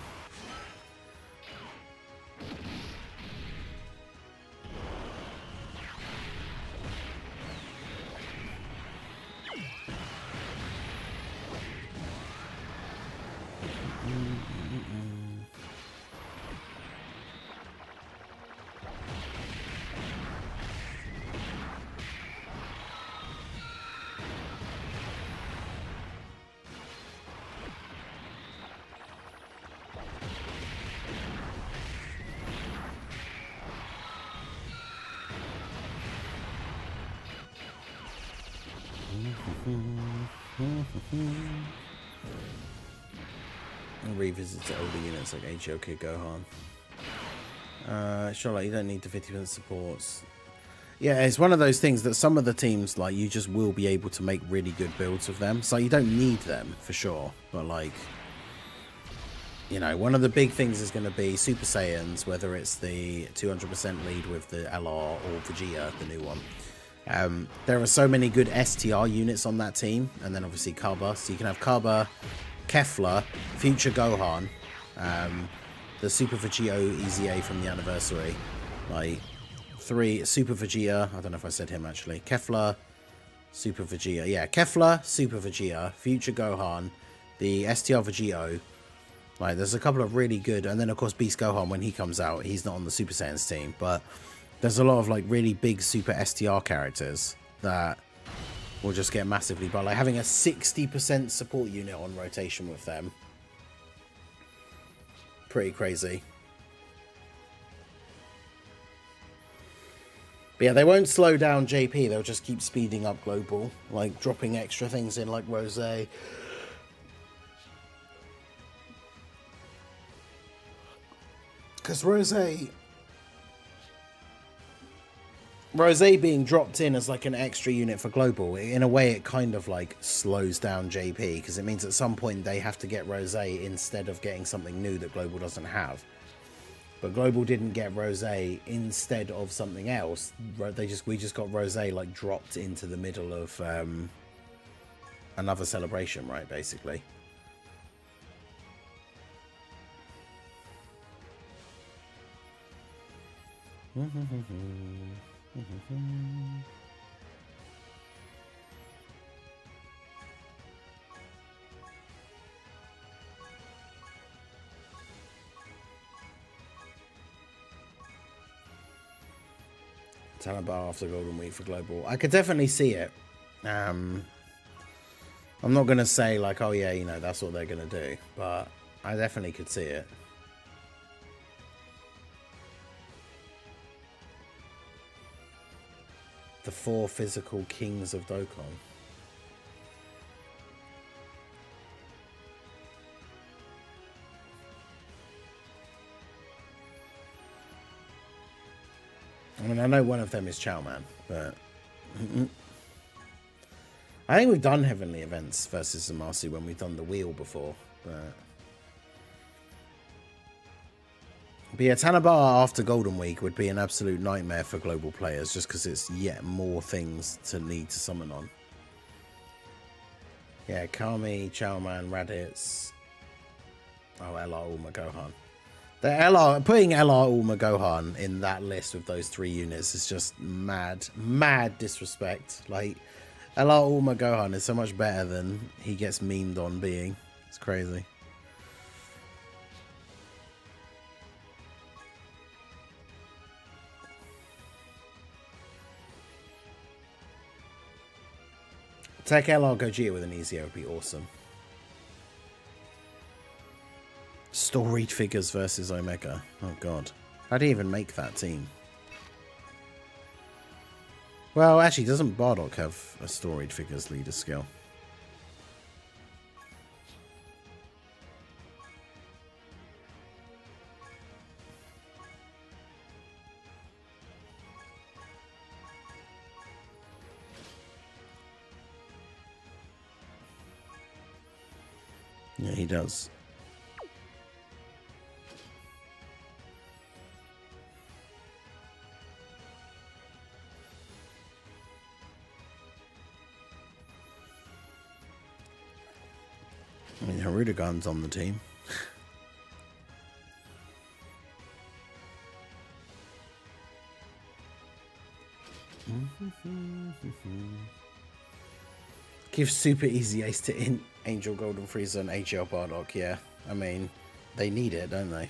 Revisits to older units like H O Kid Gohan. Uh, sure, like you don't need the fifty percent supports. Yeah, it's one of those things that some of the teams, like, you just will be able to make really good builds of them. So you don't need them, for sure. But, like, you know, one of the big things is going to be Super Saiyans, whether it's the two hundred percent lead with the L R or Vegeta, the new one. Um, there are so many good S T R units on that team, and then obviously Kaba. So you can have Kaba, Kefla, Future Gohan, um, the Super Vegito E Z A from the anniversary, like three Super Vegeta. I don't know if I said him actually. Kefla, Super Vegeta. Yeah, Kefla, Super Vegeta, Future Gohan, the S T R Vegito. Like, there's a couple of really good, and then of course Beast Gohan when he comes out. He's not on the Super Saiyans team, but there's a lot of like really big Super S T R characters that will just get massively by like having a sixty percent support unit on rotation with them. Pretty crazy. But yeah, they won't slow down J P. They'll just keep speeding up global, like dropping extra things in, like Rosé. Because Rosé. Rosé being dropped in as like an extra unit for global, in a way it kind of like slows down J P, because it means at some point they have to get Rosé instead of getting something new that global doesn't have. But global didn't get Rosé instead of something else. They just we just got Rosé like dropped into the middle of um, another celebration, right? Basically. Talent bar after Golden Week for global. I could definitely see it. Um, I'm not going to say like, oh yeah, you know, that's what they're going to do, but I definitely could see it. The four physical kings of Dokkan. I mean, I know one of them is Chow Man, but I think we've done Heavenly Events versus Zamasu when we've done the wheel before, but But yeah, Tanabara after Golden Week would be an absolute nightmare for global players, just because it's yet more things to need to summon on. Yeah, Kami, Chowman, Raditz. Oh, L R Ulma Gohan. The L R, putting L R Ulma Gohan in that list with those three units is just mad, mad disrespect. Like, L R Ulma Gohan is so much better than he gets memed on being. It's crazy. Tech L R Gogeta with an easy would be awesome. Storied figures versus Omega. Oh god. How do you even make that team? Well, actually, doesn't Bardock have a storied figures leader skill? Yeah, he does. I mean, Hirudegarn's on the team. Give super easy ace to in Angel Golden Freezer and H L Bardock, yeah. I mean, they need it, don't they?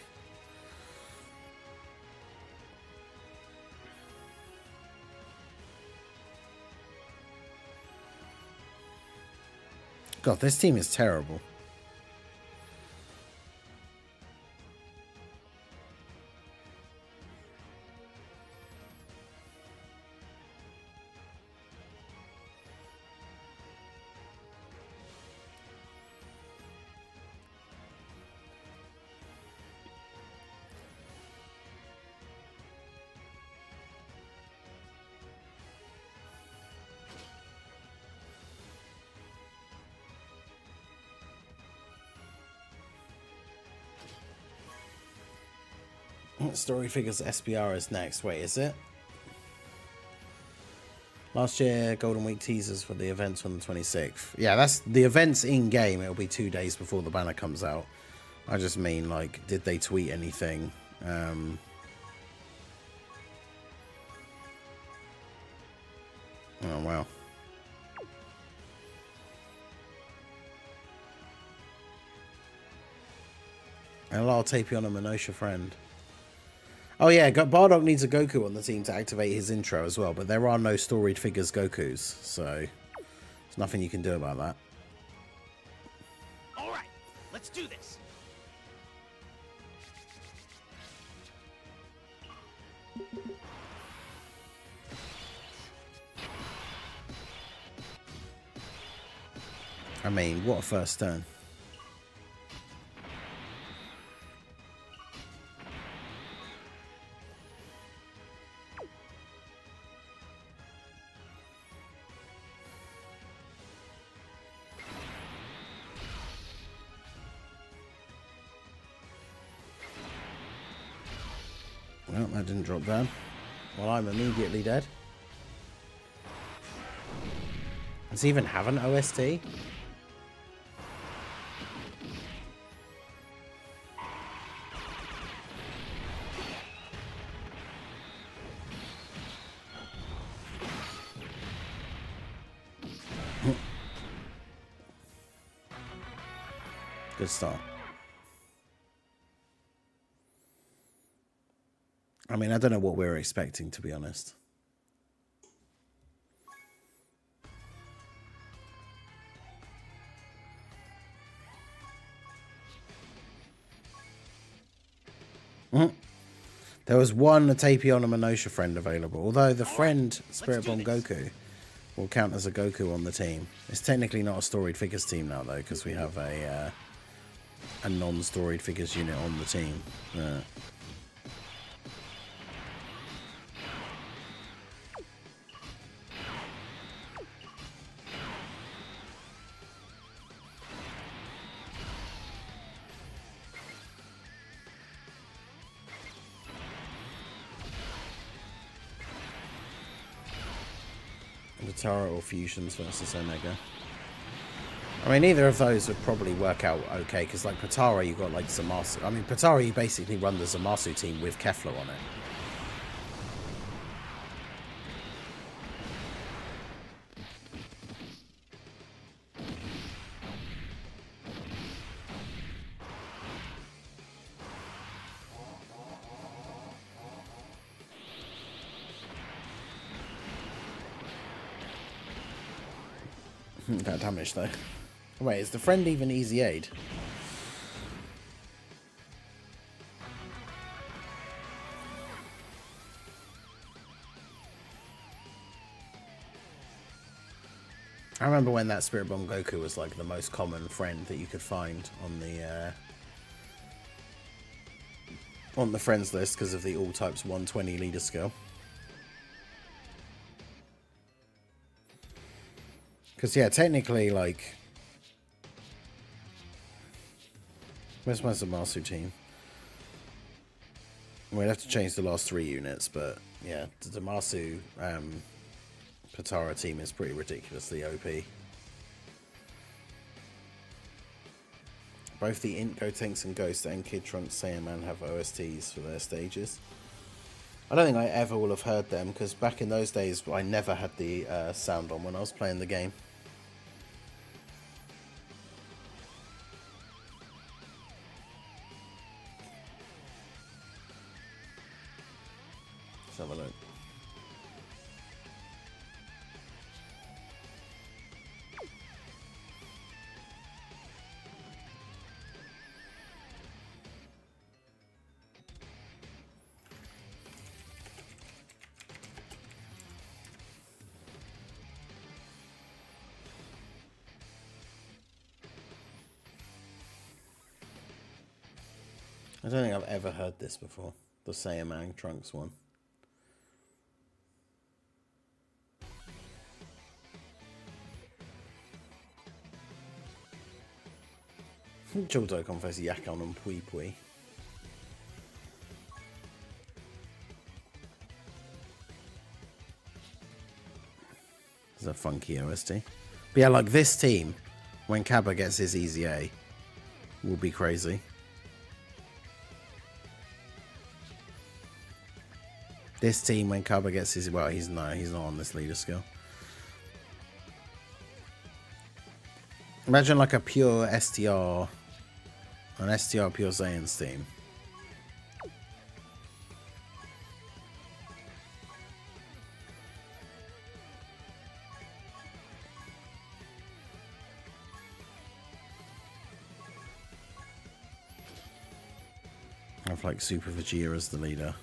God, this team is terrible. think Story Figures S B R is next. Wait, is it? Last year, Golden Week teasers for the events on the twenty-sixth. Yeah, that's the events in-game. It'll be two days before the banner comes out. I just mean, like, did they tweet anything? Um, oh, wow. And a lot of Tapion and Minosha friend. Oh yeah, Bardock needs a Goku on the team to activate his intro as well, but there are no storied figures Gokus, so there's nothing you can do about that. All right, let's do this. I mean, what a first turn. Well, that didn't drop down. Well, I'm immediately dead. Does he even have an O S T? Good start. I mean, I don't know what we were expecting, to be honest. Mm-hmm. There was one Tapion and Minosha friend available, although the friend Spirit Bomb Goku will count as a Goku on the team. It's technically not a storied figures team now, though, because we have a uh, a non-storied figures unit on the team. Yeah. Or Fusions versus Omega. I mean, either of those would probably work out okay, because like Patara, you got like Zamasu. I mean, Patara, you basically run the Zamasu team with Kefla on it. That damage though. Wait, is the friend even easy aid? I remember when that Spirit Bomb Goku was like the most common friend that you could find on the uh, on the friends list because of the all types one twenty leader skill. Because, yeah, technically, like... Where's my Zamasu team? We'd have to change the last three units, but, yeah, the Zamasu um, Patara team is pretty ridiculously O P. Both the Int Gotenks and Ghost and Kid Trunks Saiyan Man have O S Ts for their stages. I don't think I ever will have heard them, because back in those days, I never had the uh, sound on when I was playing the game. Let's have a look. I don't think I've ever heard this before, the Saiyan Man Trunks one. Childo confess Yakon and Pui Pui. It's a funky O S T. But yeah, like this team, when Kaba gets his easy A, will be crazy. This team, when Kaba gets his... Well, he's no, he's not on this leader skill. Imagine like a pure S T R... An S T R pure Saiyans team. Have like Super Vegeta as the leader.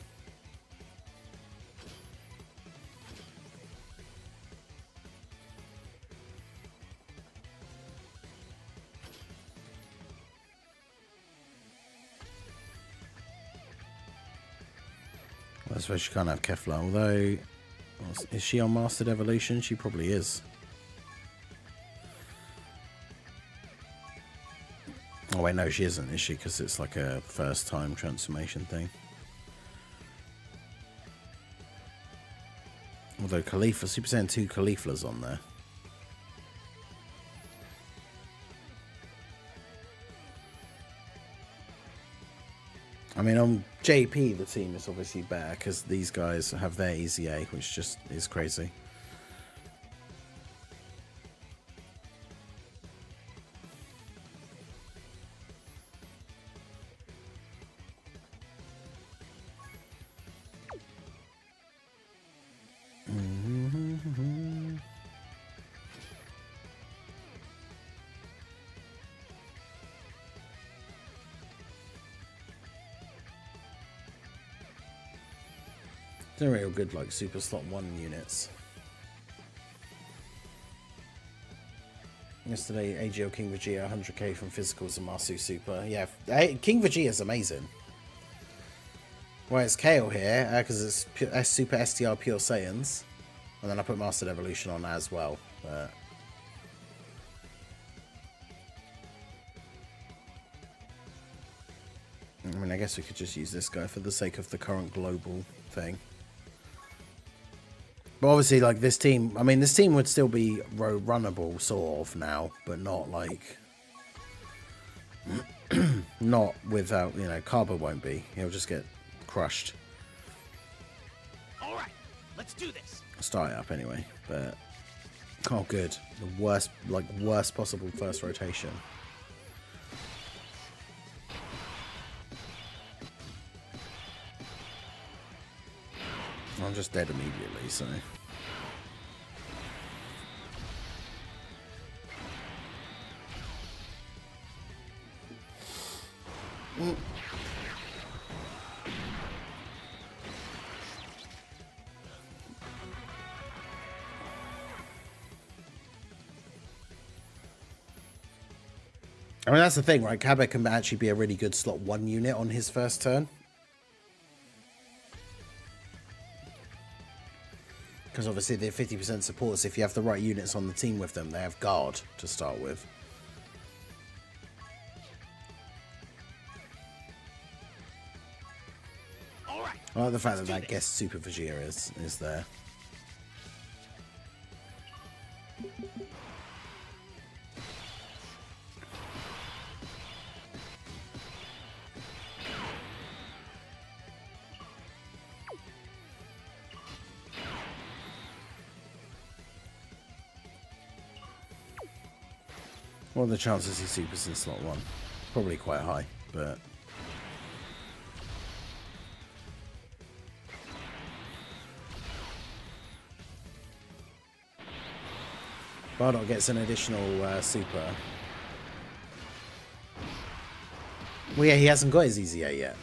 I suppose she can't have Kefla, although, is she on Mastered Evolution? She probably is. Oh wait, no, she isn't, is she? Because it's like a first time transformation thing. Although Khalifa, Super Saiyan two Khalifa's on there. I mean, on J P, the team is obviously better because these guys have their easy A, which just is crazy. They're real good, like Super Slot one units. Yesterday, A G L King Vegeta one hundred K from physicals and Masu Super. Yeah, King Vegeta's amazing. Well, it's Kale here because uh, it's pure, uh, Super S T R Pure Saiyans, and then I put Mastered Evolution on as well. But... I mean, I guess we could just use this guy for the sake of the current global thing. But obviously, like, this team... I mean, this team would still be runnable, sort of, now. But not, like... not without, you know... Kaba won't be. He'll just get crushed. All right, let's do this. Start it up, anyway. But... Oh, good. The worst, like, worst possible first rotation. I'm just dead immediately, so... Mm. I mean, that's the thing, right? Kaba can actually be a really good slot one unit on his first turn. Because obviously they're fifty percent supports. If you have the right units on the team with them, they have guard to start with. All right. I like the fact that that guest Super Vegeta is, is there. What are the chances he supers in slot one? Probably quite high, but... Bardock gets an additional uh, super. Well, yeah, he hasn't got his easy A yet.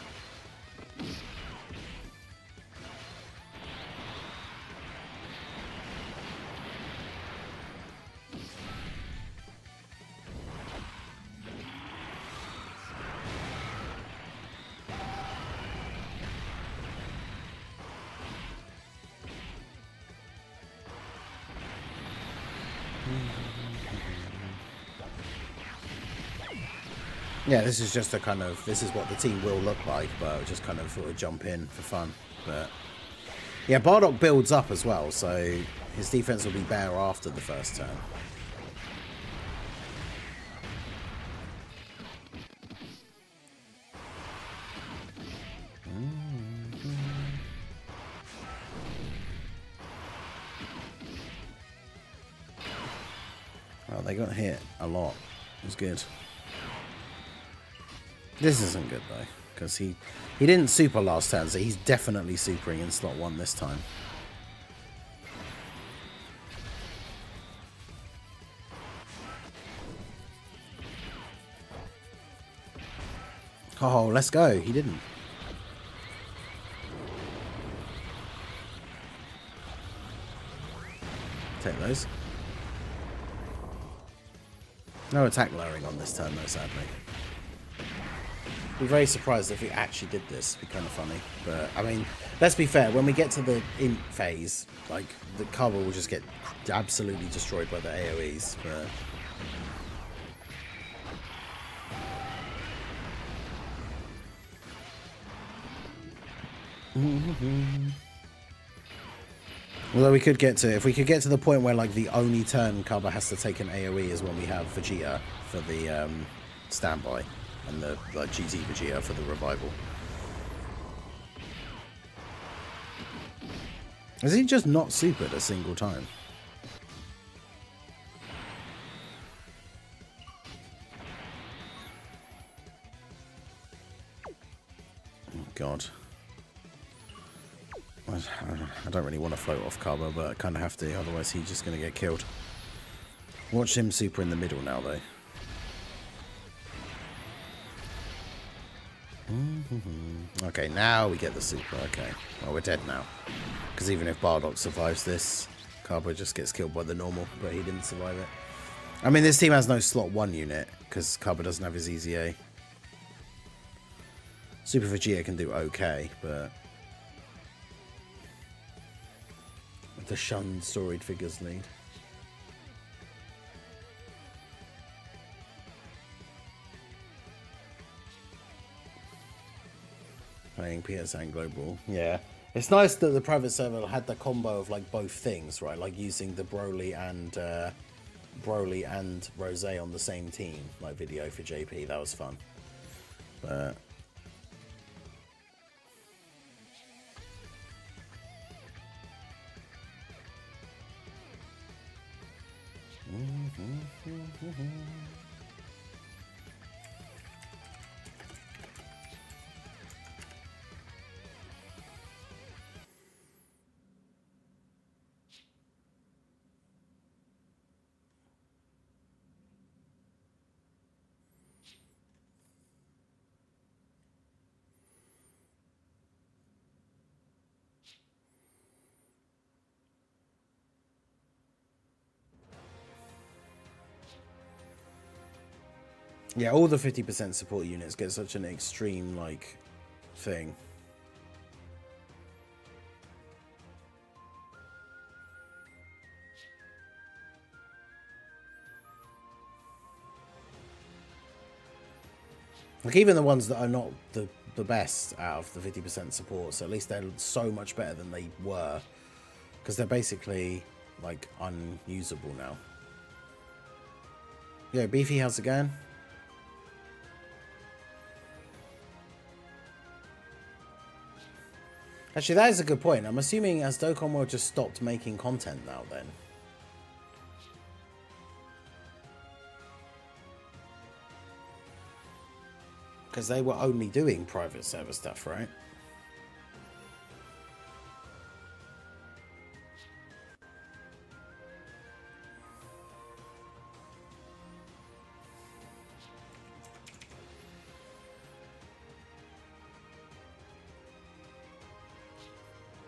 Yeah, this is just a kind of, this is what the team will look like, but I just kind of thought I'd jump in for fun. But yeah, Bardock builds up as well, so His defense will be better after the first turn. Well, they got hit a lot. It was good. This isn't good though, because he he didn't super last turn, so he's definitely supering in slot one this time. Oh, let's go. He didn't. Take those. No attack lowering on this turn, though, sadly. I'd be very surprised if he actually did this. It'd be kind of funny. But, I mean, let's be fair. When we get to the int phase, like, the cover will just get absolutely destroyed by the A O Es. But... although we could get to, if we could get to the point where like the only turn Kaba has to take an A O E is when we have Vegeta for the um, standby and the like, G T Vegeta for the revival. Is he just not supered a single time? Oh God. I don't really want to float off Kaba, but I kind of have to, otherwise he's just going to get killed. Watch him super in the middle now, though. Okay, now we get the super, okay. Well, we're dead now. Because even if Bardock survives this, Kaba just gets killed by the normal, but he didn't survive it. I mean, this team has no slot one unit, because Kaba doesn't have his E Z A. Super Vegeta can do okay, but... the shunned storied figures lead. Playing P S Anglo Ball. Yeah. It's nice that the private server had the combo of like both things, right? Like using the Broly and uh, Broly and Rosé on the same team, like video for J P. That was fun. But yeah, all the fifty percent support units get such an extreme, like, thing. Like, even the ones that are not the, the best out of the fifty percent supports, at least they're so much better than they were. Because they're basically, like, unusable now. Yo, Beefy, how's it going? Actually, that is a good point. I'm assuming as Dokkan World just stopped making content now, then. Because they were only doing private server stuff, right?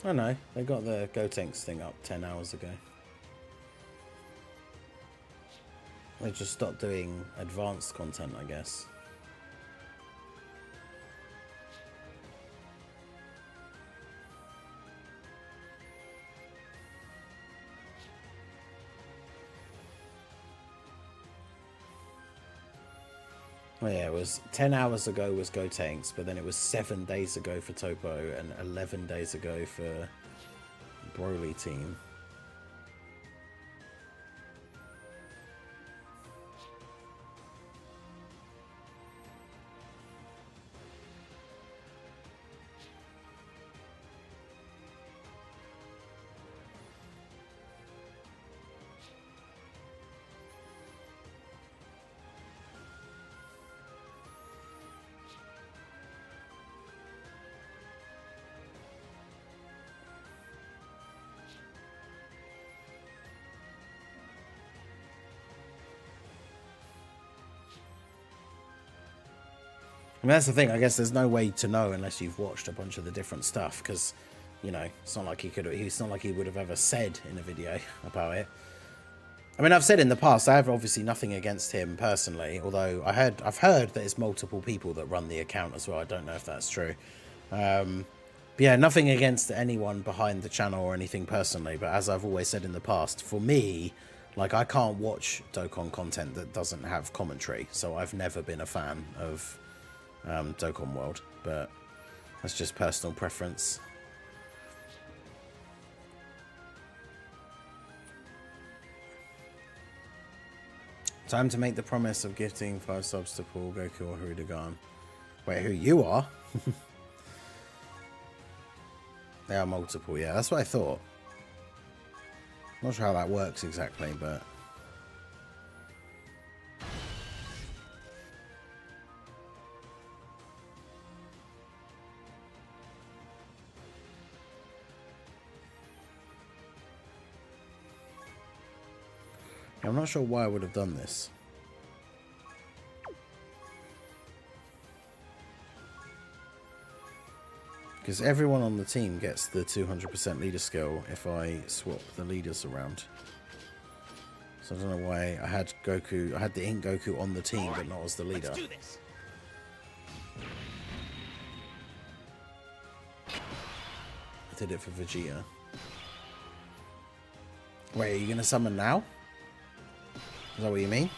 I know, they got the Gotenks thing up ten hours ago. They just stopped doing advanced content, I guess. Oh yeah, it was ten hours ago was Gotenks, but then it was seven days ago for Topo and eleven days ago for Broly team. I mean, that's the thing. I guess there's no way to know unless you've watched a bunch of the different stuff, because, you know, it's not like he could. It's not like he would have ever said in a video about it. I mean, I've said in the past, I have obviously nothing against him personally, although I heard, I've heard that it's multiple people that run the account as well. I don't know if that's true. Um, but yeah, nothing against anyone behind the channel or anything personally. But as I've always said in the past, for me, like, I can't watch Dokkan content that doesn't have commentary. So I've never been a fan of um, Dokkan World, but that's just personal preference. Time to make the promise of gifting five subs to Paul, Goku, or Hirudegarn. Wait, who you are? They are multiple, yeah. That's what I thought. Not sure how that works exactly, but... I'm not sure why I would have done this. Because everyone on the team gets the two hundred percent leader skill if I swap the leaders around. So I don't know why I had Goku, I had the Ink Goku on the team, but not as the leader. Let's do this. I did it for Vegeta. Wait, are you going to summon now? Is that what you mean?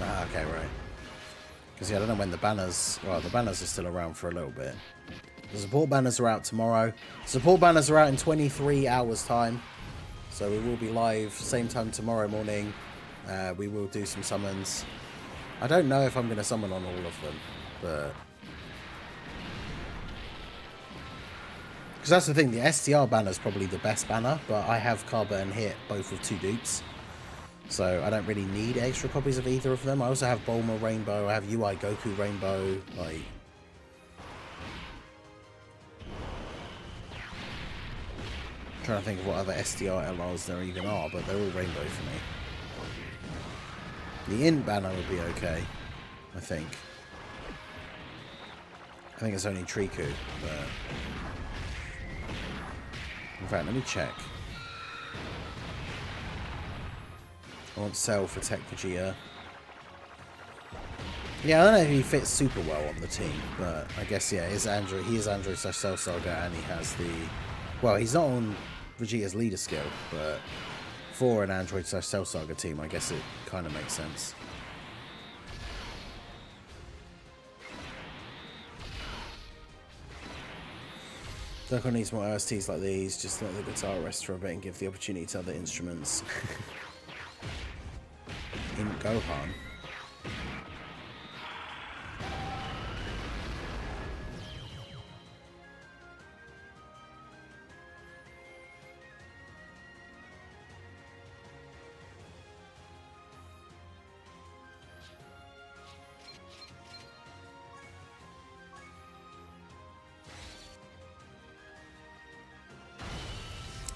Ah, okay, right. Because, yeah, I don't know when the banners... Well, the banners are still around for a little bit. The support banners are out tomorrow. Support banners are out in twenty-three hours' time. So we will be live same time tomorrow morning. Uh, we will do some summons. I don't know if I'm going to summon on all of them, but... Because that's the thing. The S T R banner is probably the best banner, but I have Carbon Hit both with two dupes. So I don't really need extra copies of either of them. I also have Bulma Rainbow, I have U I Goku Rainbow, like... I'm trying to think of what other S D R L Rs there even are, but they're all Rainbow for me. The Int banner would be okay, I think. I think it's only Triku, but... In fact, let me check. I want Cell for Tech Vegeta. Yeah, I don't know if he fits super well on the team, but I guess, yeah, is Andrew, he is Andrew slash Cell Saga, and he has the... Well, he's not on Vegeta's leader skill, but for an Android slash Cell Saga team, I guess it kind of makes sense. Dokkan needs more O S Ts like these, just let the guitar rest for a bit and give the opportunity to other instruments. In Gohan.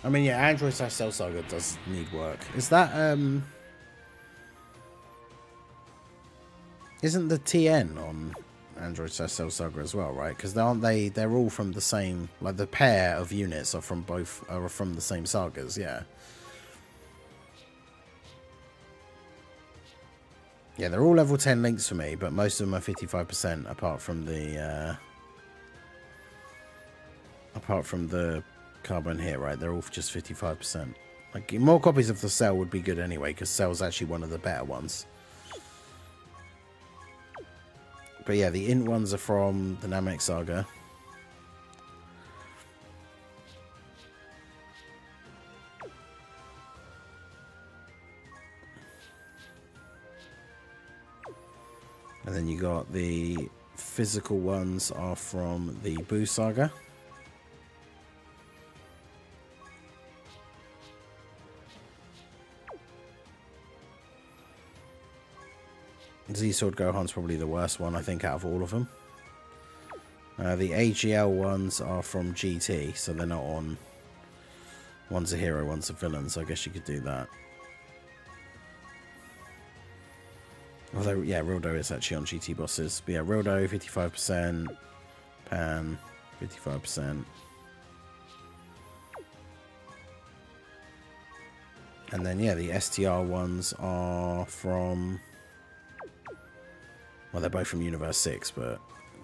I mean, yeah, Android slash Cell Saga does need work. Is that, um... Isn't the T N on Android slash Cell Saga as well, right? Because aren't they? They're all from the same. Like the pair of units are from both. Are from the same sagas, yeah. Yeah, they're all level ten links for me, but most of them are fifty-five percent, apart from the. Uh, apart from the Carbon here, right? They're all just fifty-five percent. Like more copies of the Cell would be good anyway, because Cell's actually one of the better ones. But yeah, the Int ones are from the Namek Saga. And then you got the physical ones are from the Buu Saga. Z-Sword Gohan's probably the worst one, I think, out of all of them. Uh, the A G L ones are from G T, so they're not on... One's a hero, one's a villain, so I guess you could do that. Although, yeah, Raldo is actually on G T bosses. But yeah, Raldo, fifty-five percent. Pan, fifty-five percent. And then, yeah, the S T R ones are from... Well, they're both from Universe six, but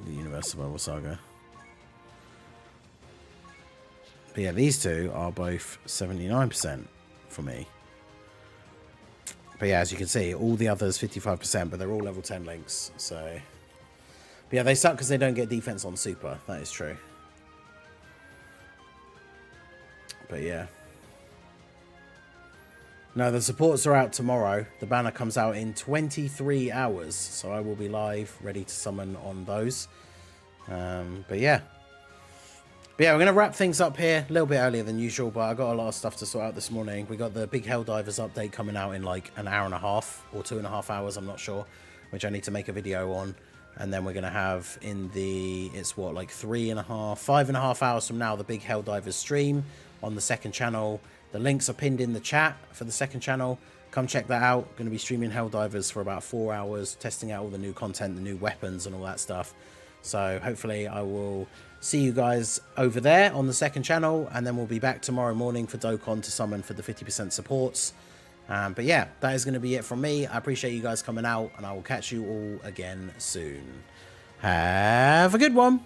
the Universe Survival Saga. But yeah, these two are both seventy-nine percent for me. But yeah, as you can see, all the others fifty-five percent, but they're all level ten links, so... But yeah, they suck because they don't get defense on Super. That is true. But yeah. No, the supports are out tomorrow. The banner comes out in twenty-three hours, so I will be live, ready to summon on those. Um, but yeah. But yeah, we're going to wrap things up here a little bit earlier than usual, but I got a lot of stuff to sort out this morning. We got the big Helldivers update coming out in like an hour and a half or two and a half hours, I'm not sure, which I need to make a video on. And then we're going to have in the, it's what, like three and a half, five and a half hours from now, the big Helldivers stream on the second channel. The links are pinned in the chat for the second channel. Come check that out. Going to be streaming Helldivers for about four hours, testing out all the new content, the new weapons and all that stuff. So hopefully I will see you guys over there on the second channel, and then we'll be back tomorrow morning for Dokkan to summon for the fifty percent supports. Um, but yeah, that is going to be it from me. I appreciate you guys coming out, and I will catch you all again soon. Have a good one.